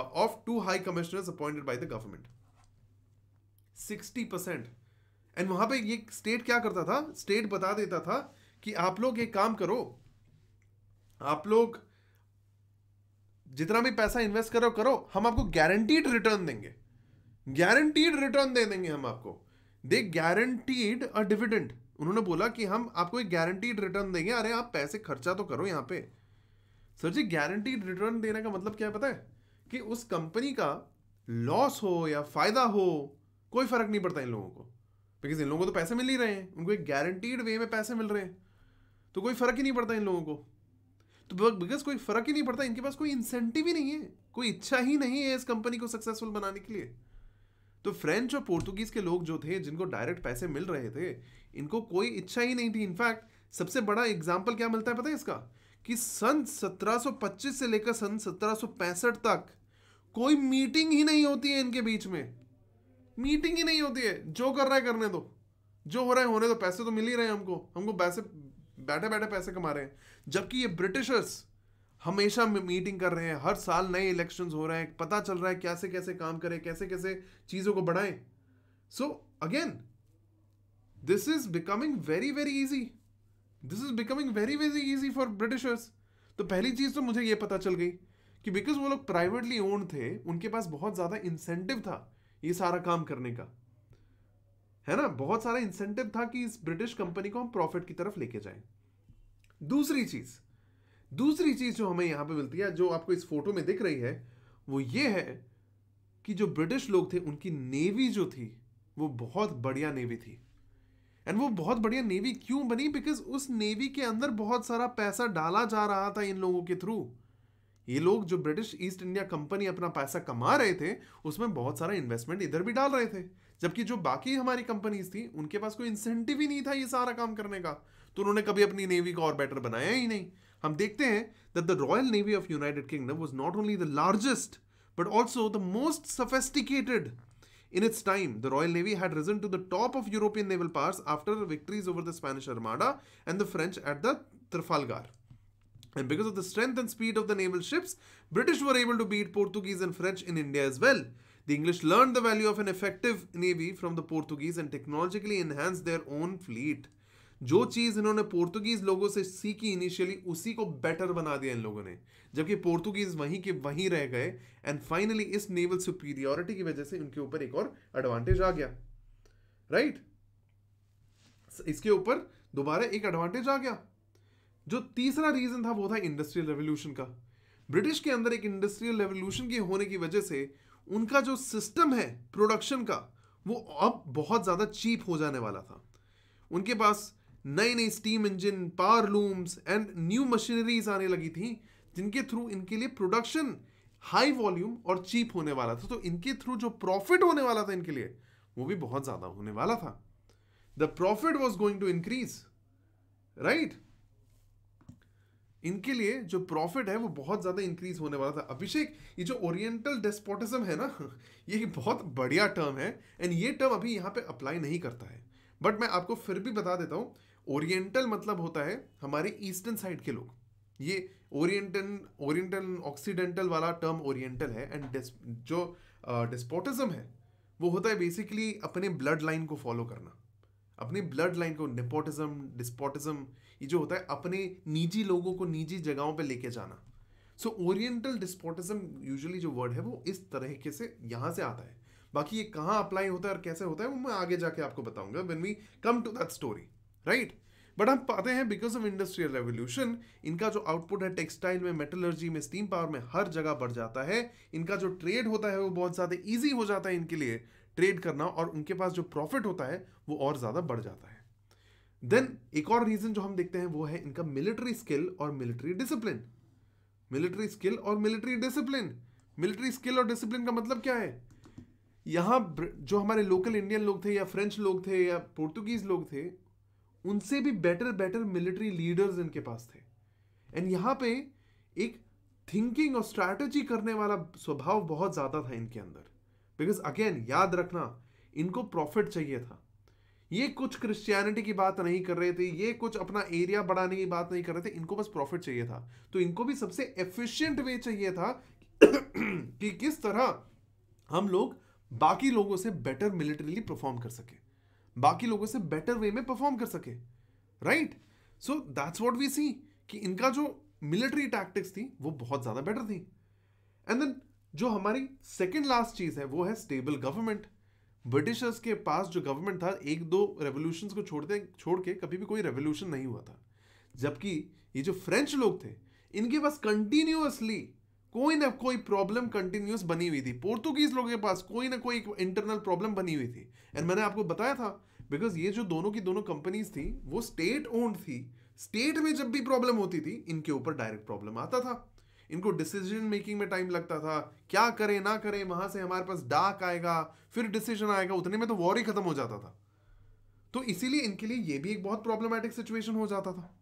of two high commissioners appointed by the government. Sixty percent. And वहां पे ये state क्या करता था, state बता देता था कि आप लोग एक काम करो, आप लोग जितना भी पैसा इन्वेस्ट करो करो, हम आपको गारंटीड रिटर्न देंगे, गारंटीड रिटर्न दे देंगे हम आपको. They guaranteed a dividend. उन्होंने बोला कि हम आपको एक गारंटीड रिटर्न देंगे. अरे आप पैसे खर्चा तो करो यहाँ पे. सर जी, गारंटीड रिटर्न देने का मतलब क्या है पता है? कि उस कंपनी का लॉस हो या फायदा हो कोई फर्क नहीं पड़ता इन लोगों को, बिकॉज इन लोगों को तो पैसे मिल ही रहे हैं, उनको एक गारंटीड वे में पैसे मिल रहे हैं, तो कोई फर्क ही नहीं पड़ता इन लोगों को. तो बिकॉज कोई फर्क ही नहीं पड़ता, इनके पास कोई इंसेंटिव ही नहीं है, कोई इच्छा ही नहीं है इस कंपनी को सक्सेसफुल बनाने के लिए. तो फ्रेंच और पोर्तुगीज के लोग जो थे, जिनको डायरेक्ट पैसे मिल रहे थे, इनको कोई इच्छा ही नहीं थी. इनफैक्ट सबसे बड़ा एग्जाम्पल क्या मिलता है पता है इसका, कि सन सत्रह सौ पच्चीस से लेकर सन सत्रह सौ पैंसठ तक कोई मीटिंग ही नहीं होती है इनके बीच में, मीटिंग ही नहीं होती है. जो कर रहा है करने दो, जो हो रहा है होने दो, पैसे तो मिल ही रहे हैं हमको, हमको पैसे बैठे बैठे पैसे कमा रहे हैं. जबकि ये ब्रिटिशर्स हमेशा मीटिंग कर रहे हैं, हर साल नए इलेक्शंस हो रहे हैं, पता चल रहा है कैसे कैसे काम करें, कैसे कैसे चीज़ों को बढ़ाएं. So again this is becoming very very easy. This is becoming very very easy for Britishers. तो पहली चीज़ तो मुझे ये पता चल गई कि बिकॉज वो लोग प्राइवेटली ओन्ड थे, उनके पास बहुत ज़्यादा इंसेंटिव था ये सारा काम करने का, है ना, बहुत सारा इंसेंटिव था कि इस ब्रिटिश कंपनी को हम प्रॉफिट की तरफ लेके जाएं. दूसरी चीज़ दूसरी चीज़ जो हमें यहाँ पे मिलती है, जो आपको इस फोटो में दिख रही है, वो ये है कि जो ब्रिटिश लोग थे उनकी नेवी जो थी वो बहुत बढ़िया नेवी थी. एंड वो बहुत बढ़िया नेवी क्यों बनी? बिकॉज उस नेवी के अंदर बहुत सारा पैसा डाला जा रहा था इन लोगों के थ्रू. ये लोग जो ब्रिटिश ईस्ट इंडिया कंपनी अपना पैसा कमा रहे थे उसमें बहुत सारा इन्वेस्टमेंट इधर भी डाल रहे थे, जबकि जो बाकी हमारी कंपनीज थी उनके पास कोई इंसेंटिव ही नहीं था ये सारा काम करने का, तो उन्होंने कभी अपनी नेवी को और बेटर बनाया ही नहीं. हम देखते हैं that the royal navy of United Kingdom was not only the largest but also the most sophisticated in its time. The Royal Navy had risen to the top of European naval powers after victories over the Spanish Armada and the French at the Trafalgar. And because of the strength and speed of the naval ships, British were able to beat Portuguese and French in India as well. The English learned the value of an effective navy from the Portuguese and technologically enhanced their own fleet. जो चीज़ इन्होंने Portuguese लोगों से सीखी initially उसी को better बना दिया इन लोगों ने, जबकि पोर्तुगीज़ वहीं के वहीं रह गए. एंड फाइनली इस नेवल सुपीरियोरिटी की वजह से उनके ऊपर एक और एडवांटेज आ गया, राइट right? इसके ऊपर दोबारा एक एडवांटेज आ गया. जो तीसरा रीज़न था वो था इंडस्ट्रियल रेवोल्यूशन का. ब्रिटिश के अंदर एक इंडस्ट्रियल रेवोल्यूशन के होने की वजह से उनका जो सिस्टम है प्रोडक्शन का वो अब बहुत ज़्यादा चीप हो जाने वाला था. उनके पास नई नई steam engine, power looms and new machineries आने लगी थी जिनके थ्रू इनके लिए प्रोडक्शन हाई वॉल्यूम और चीप होने वाला था. तो इनके थ्रू जो प्रॉफिट होने वाला था इनके लिए वो भी बहुत ज़्यादा होने वाला था. The profit was going to increase, right. इनके लिए जो प्रॉफिट है वो बहुत ज़्यादा इंक्रीज होने वाला था. अभिषेक, ये जो ओरिएंटल डेस्पोटिज्म है ना, ये बहुत बढ़िया टर्म है एंड ये टर्म अभी यहाँ पर अप्लाई नहीं करता है, बट मैं आपको फिर भी बता देता हूँ. ओरिएंटल मतलब होता है हमारे ईस्टर्न साइड के लोग. ये ओरिएंटल ओरिएंटल ऑक्सीडेंटल वाला टर्म ओरिएंटल है. एंड जो डिस्पोटिज्म है वो होता है बेसिकली अपने ब्लड लाइन को फॉलो करना, अपने ब्लड लाइन को, नेपोटिज्म, डिस्पोटिज्म, ये जो होता है अपने निजी लोगों को निजी जगहों पे लेके जाना. सो ओरिएंटल डिस्पोटिज्म यूजुअली जो वर्ड है वो इस तरीके से यहाँ से आता है. बाकी ये कहाँ अप्लाई होता है और कैसे होता है वो मैं आगे जाके आपको बताऊंगा when we come to that story, right. But हम पाते हैं बिकॉज ऑफ इंडस्ट्रियल रेवोल्यूशन इनका जो आउटपुट है टेक्सटाइल में, मेटलर्जी में, स्टीम पावर में, हर जगह बढ़ जाता है. इनका जो ट्रेड होता है वो बहुत ज़्यादा ईजी हो जाता है इनके लिए ट्रेड करना, और उनके पास जो प्रॉफिट होता है वो और ज़्यादा बढ़ जाता है. देन एक और रीज़न जो हम देखते हैं वो है इनका मिलिट्री स्किल और मिलिट्री डिसिप्लिन. मिलिट्री स्किल और मिलिट्री डिसिप्लिन मिलिट्री स्किल और डिसिप्लिन का मतलब क्या है? यहाँ जो हमारे लोकल इंडियन लोग थे या फ्रेंच लोग थे या पोर्तुगीज लोग थे उनसे भी बेटर बेटर मिलिट्री लीडर्स इनके पास थे. एंड यहाँ पे एक थिंकिंग और स्ट्रैटेजी करने वाला स्वभाव बहुत ज़्यादा था इनके अंदर. बिकॉज अगेन याद रखना, इनको प्रॉफिट चाहिए था. ये कुछ क्रिश्चियनिटी की बात नहीं कर रहे थे, ये कुछ अपना एरिया बढ़ाने की बात नहीं कर रहे थे, इनको बस प्रॉफिट चाहिए था. तो इनको भी सबसे एफिशिएंट वे चाहिए था कि किस तरह हम लोग बाकी लोगों से बेटर मिलिट्रीली परफॉर्म कर सके, बाकी लोगों से बेटर वे में परफॉर्म कर सके, right. So that's what we see कि इनका जो मिलिट्री टैक्टिक्स थी वो बहुत ज़्यादा बेटर थी. एंड देन जो हमारी सेकंड लास्ट चीज़ है वो है स्टेबल गवर्नमेंट. ब्रिटिशर्स के पास जो गवर्नमेंट था, एक दो रेवोल्यूशंस को छोड़ते छोड़ के कभी भी कोई रेवोल्यूशन नहीं हुआ था. जबकि ये जो फ्रेंच लोग थे इनके पास कंटिन्यूसली कोई ना कोई प्रॉब्लम कंटिन्यूस बनी हुई थी. पोर्तुगीज लोगों के पास कोई ना कोई इंटरनल प्रॉब्लम बनी हुई थी. एंड मैंने आपको बताया था बिकॉज ये जो दोनों की दोनों कंपनीज थी वो स्टेट ओन्ड थी. स्टेट में जब भी प्रॉब्लम होती थी इनके ऊपर डायरेक्ट प्रॉब्लम आता था. इनको डिसीजन मेकिंग में टाइम लगता था, क्या करें ना करें. वहाँ से हमारे पास डाक आएगा, फिर डिसीजन आएगा, उतने में तो वॉर ही खत्म हो जाता था. तो इसीलिए इनके लिए ये भी एक बहुत प्रॉब्लमेटिक सिचुएशन हो जाता था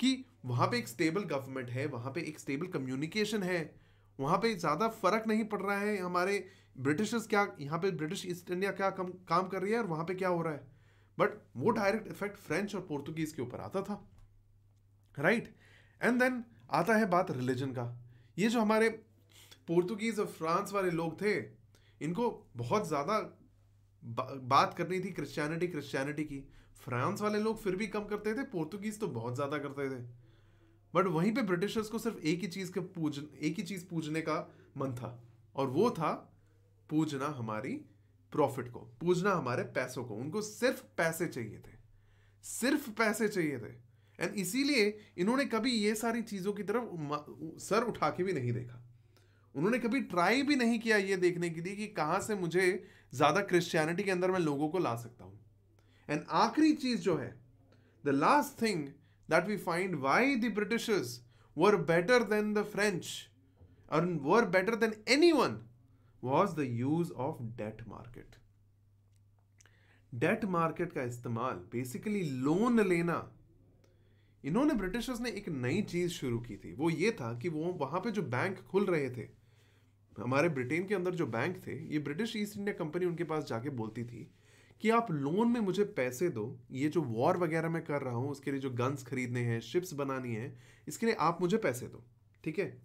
कि वहाँ पे एक स्टेबल गवर्नमेंट है, वहाँ पे एक स्टेबल कम्युनिकेशन है, वहाँ पे ज़्यादा फ़र्क नहीं पड़ रहा है हमारे ब्रिटिशर्स क्या यहाँ पे ब्रिटिश ईस्ट इंडिया क्या कम, काम कर रही है और वहाँ पे क्या हो रहा है. बट वो डायरेक्ट इफेक्ट फ्रेंच और पोर्तुगीज़ के ऊपर आता था, राइट. एंड देन आता है बात रिलीजन का. ये जो हमारे पोर्तुगीज़ और फ्रांस वाले लोग थे इनको बहुत ज़्यादा बा, बात करनी थी क्रिश्चियनिटी क्रिश्चियनिटी की. फ्रांस वाले लोग फिर भी कम करते थे, पोर्तुगीज तो बहुत ज़्यादा करते थे, बट वहीं पे ब्रिटिशर्स को सिर्फ एक ही चीज़ के पूज एक ही चीज़ पूजने का मन था, और वो था पूजना हमारी प्रॉफिट को, पूजना हमारे पैसों को। उनको सिर्फ पैसे चाहिए थे, सिर्फ पैसे चाहिए थे। एंड इसीलिए इन्होंने कभी ये सारी चीज़ों की तरफ सर उठा के भी नहीं देखा। उन्होंने कभी ट्राई भी नहीं किया ये देखने के लिए कि कहाँ से मुझे ज़्यादा क्रिश्चियनिटी के अंदर मैं लोगों को ला सकता हूँ। एंड आखिरी चीज़ जो है, the last thing that we find why the Britishers were better than the French and were better than anyone was the use of debt market. Debt market का इस्तेमाल, basically लोन लेना। इन्होंने ब्रिटिशर्स ने एक नई चीज़ शुरू की थी, वो ये था कि वो वहाँ पे जो बैंक खुल रहे थे, हमारे ब्रिटेन के अंदर जो बैंक थे, ये ब्रिटिश ईस्ट इंडिया कंपनी उनके पास जाके बोलती थी कि आप लोन में मुझे पैसे दो, ये जो वॉर वगैरह मैं कर रहा हूँ उसके लिए जो गन्स खरीदने हैं, शिप्स बनानी है, इसके लिए आप मुझे पैसे दो, ठीक है,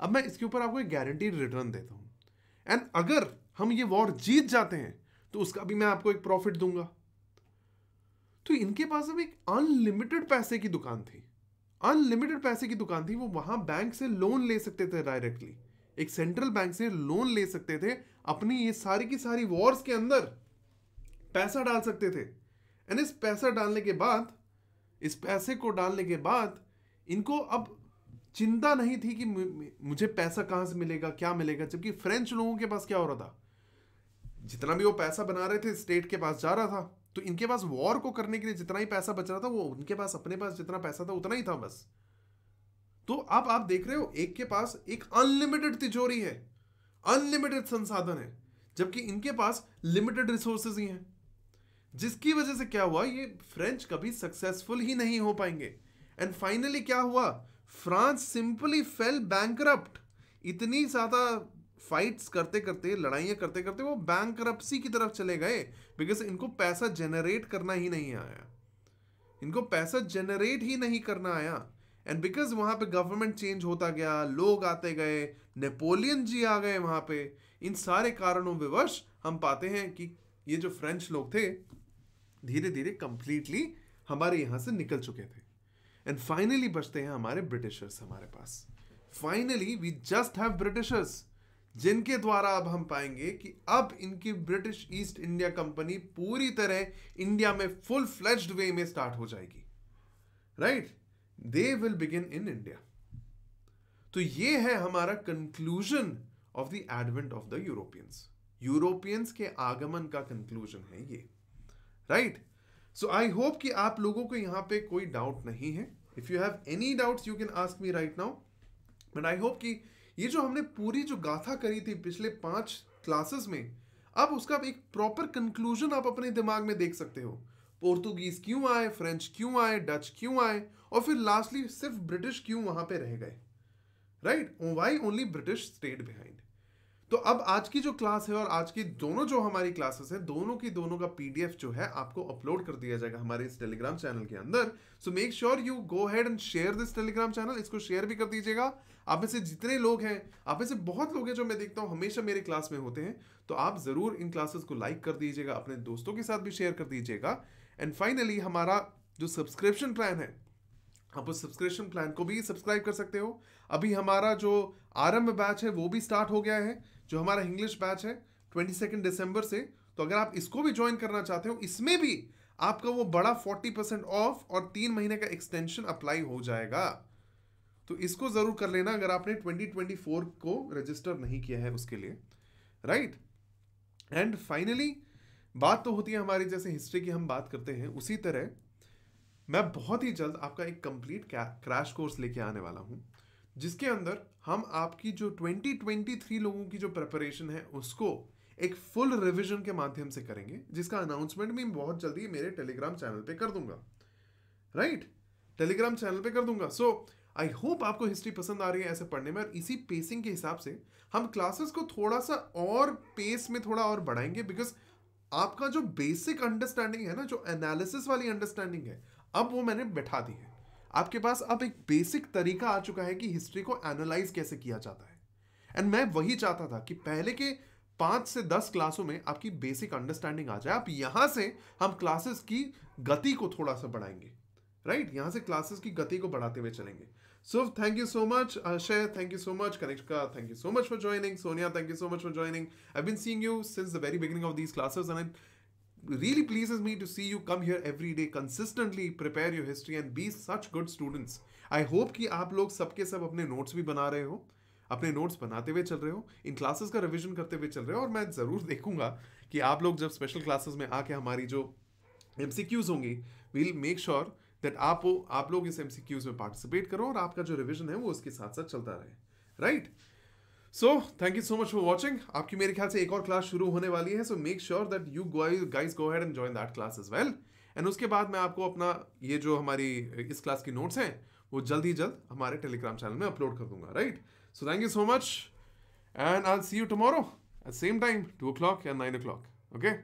अब मैं इसके ऊपर आपको एक गारंटीड रिटर्न देता हूँ, एंड अगर हम ये वॉर जीत जाते हैं तो उसका भी मैं आपको एक प्रॉफिट दूंगा। तो इनके पास अब एक अनलिमिटेड पैसे की दुकान थी, अनलिमिटेड पैसे की दुकान थी। वो वहाँ बैंक से लोन ले सकते थे, डायरेक्टली एक सेंट्रल बैंक से लोन ले सकते थे, अपनी ये सारी की सारी वॉर्स के अंदर पैसा डाल सकते थे। एंड इस पैसा डालने के बाद, इस पैसे को डालने के बाद इनको अब चिंता नहीं थी कि मुझे पैसा कहाँ से मिलेगा, क्या मिलेगा। जबकि फ्रेंच लोगों के पास क्या हो रहा था, जितना भी वो पैसा बना रहे थे स्टेट के पास जा रहा था, तो इनके पास वॉर को करने के लिए जितना ही पैसा बच रहा था वो उनके पास, अपने पास जितना पैसा था उतना ही था बस। तो अब आप देख रहे हो एक के पास एक अनलिमिटेड तिजोरी है, अनलिमिटेड संसाधन है, जबकि इनके पास लिमिटेड रिसोर्सेज ही हैं, जिसकी वजह से क्या हुआ, ये फ्रेंच कभी सक्सेसफुल ही नहीं हो पाएंगे। एंड फाइनली क्या हुआ, फ्रांस सिंपली फेल बैंकरप्ट। इतनी ज़्यादा फाइट्स करते करते, लड़ाइयाँ करते करते वो बैंकरप्सी की तरफ चले गए, बिकॉज इनको पैसा जनरेट करना ही नहीं आया, इनको पैसा जनरेट ही नहीं करना आया। एंड बिकॉज वहाँ पे गवर्नमेंट चेंज होता गया, लोग आते गए, नेपोलियन जी आ गए वहाँ पे, इन सारे कारणों विवश हम पाते हैं कि ये जो फ्रेंच लोग थे धीरे धीरे कंप्लीटली हमारे यहाँ से निकल चुके थे। एंड फाइनली बचते हैं हमारे ब्रिटिशर्स हमारे पास। Finally we just have Britishers, जिनके द्वारा अब हम पाएंगे कि अब इनकी ब्रिटिश ईस्ट इंडिया कंपनी पूरी तरह इंडिया में फुल फ्लेज्ड वे में स्टार्ट हो जाएगी, right, they will begin in India. तो ये है हमारा conclusion of the advent of the Europeans, Europeans के आगमन का कंक्लूजन है ये, right right? So I hope कि आप लोगों को यहाँ पे कोई डाउट नहीं है। If you have any doubts you can ask me right now, but I hope कि ये जो हमने पूरी जो गाथा करी थी पिछले पांच क्लासेस में, अब उसका एक प्रॉपर कंक्लूजन आप अपने दिमाग में देख सकते हो। पोर्तुगीज क्यों आए, फ्रेंच क्यों आए, डच क्यों आए, और फिर लास्टली सिर्फ ब्रिटिश क्यों वहां पे रह गए, right, why only British stayed behind. तो अब आज की जो क्लास है और आज की दोनों जो हमारी क्लासेस हैं, दोनों की दोनों का पीडीएफ जो है आपको अपलोड कर दिया जाएगा हमारे इस टेलीग्राम चैनल के अंदर। So make sure you go ahead and share this Telegram channel, इसको शेयर भी कर दीजिएगा। आप में से जितने लोग हैं, आप में से बहुत लोग हैं जो मैं देखता हूँ हमेशा मेरे क्लास में होते हैं, तो आप ज़रूर इन क्लासेस को लाइक कर दीजिएगा, अपने दोस्तों के साथ भी शेयर कर दीजिएगा। एंड फाइनली हमारा जो सब्सक्रिप्शन प्लान है, आप उस सब्सक्रिप्शन प्लान को भी सब्सक्राइब कर सकते हो। अभी हमारा जो आरंभ बैच है वो भी स्टार्ट हो गया है, जो हमारा इंग्लिश बैच है बाईस दिसंबर से। तो अगर आप इसको भी ज्वाइन करना चाहते हो, इसमें भी आपका वो बड़ा चालीस परसेंट ऑफ और तीन महीने का एक्सटेंशन अप्लाई हो जाएगा, तो इसको ज़रूर कर लेना अगर आपने दो हज़ार चौबीस को रजिस्टर नहीं किया है उसके लिए, राइट। एंड फाइनली बात तो होती है हमारी, जैसे हिस्ट्री की हम बात करते हैं उसी तरह मैं बहुत ही जल्द आपका एक कंप्लीट क्रैश कोर्स लेके आने वाला हूँ, जिसके अंदर हम आपकी जो दो हज़ार तेईस लोगों की जो प्रिपरेशन है उसको एक फुल रिवीजन के माध्यम से करेंगे, जिसका अनाउंसमेंट भी बहुत जल्दी मेरे टेलीग्राम चैनल पे कर दूंगा, राइट, टेलीग्राम चैनल पे कर दूंगा। सो आई होप आपको हिस्ट्री पसंद आ रही है ऐसे पढ़ने में, और इसी पेसिंग के हिसाब से हम क्लासेस को थोड़ा सा और पेस में थोड़ा और बढ़ाएंगे, बिकॉज आपका जो बेसिक अंडरस्टैंडिंग है ना, जो एनालिसिस वाली अंडरस्टैंडिंग है, अब वो मैंने बैठा दी है आपके पास। अब एक बेसिक तरीका आ चुका है कि हिस्ट्री को एनालाइज कैसे किया जाता है। एंड मैं वही चाहता था कि पहले के पाँच से दस क्लासों में आपकी बेसिक अंडरस्टैंडिंग आ जाए। आप यहाँ से हम क्लासेस की गति को थोड़ा सा बढ़ाएंगे, राइट right? यहाँ से क्लासेस की गति को बढ़ाते हुए चलेंगे। So thank you so much आशय, thank you so much Kanishka, thank you so much for joining. Sonia, thank you so much for joining. I been seeing you since the very beginning of these classes and it really pleases me to see you come here every day, consistently prepare your history and be such good students. I hope कि आप लोग सबके सब अपने notes भी बना रहे हो, अपने नोट्स बनाते हुए चल रहे हो, इन क्लासेस का रिवीजन करते हुए चल रहे हो। और मैं ज़रूर देखूंगा कि आप लोग जब स्पेशल क्लासेस में आके हमारी जो एमसीक्यूज होंगी, वील मेक श्योर दैट आप आप लोग इस एमसीक्यूज में पार्टिसिपेट करो और आपका जो रिवीजन है वो उसके साथ साथ चलता रहे, right. So thank you so much for watching. आपकी मेरे ख्याल से एक और क्लास शुरू होने वाली है, so make sure that you guys go ahead and join that class as well. And उसके बाद मैं आपको अपना ये जो हमारी इस क्लास की नोट्स हैं वो जल्द ही जल्द हमारे टेलीग्राम चैनल में अपलोड कर दूंगा, right. So thank you so much and I'll see you tomorrow at same time, two o'clock and nine o'clock. Okay?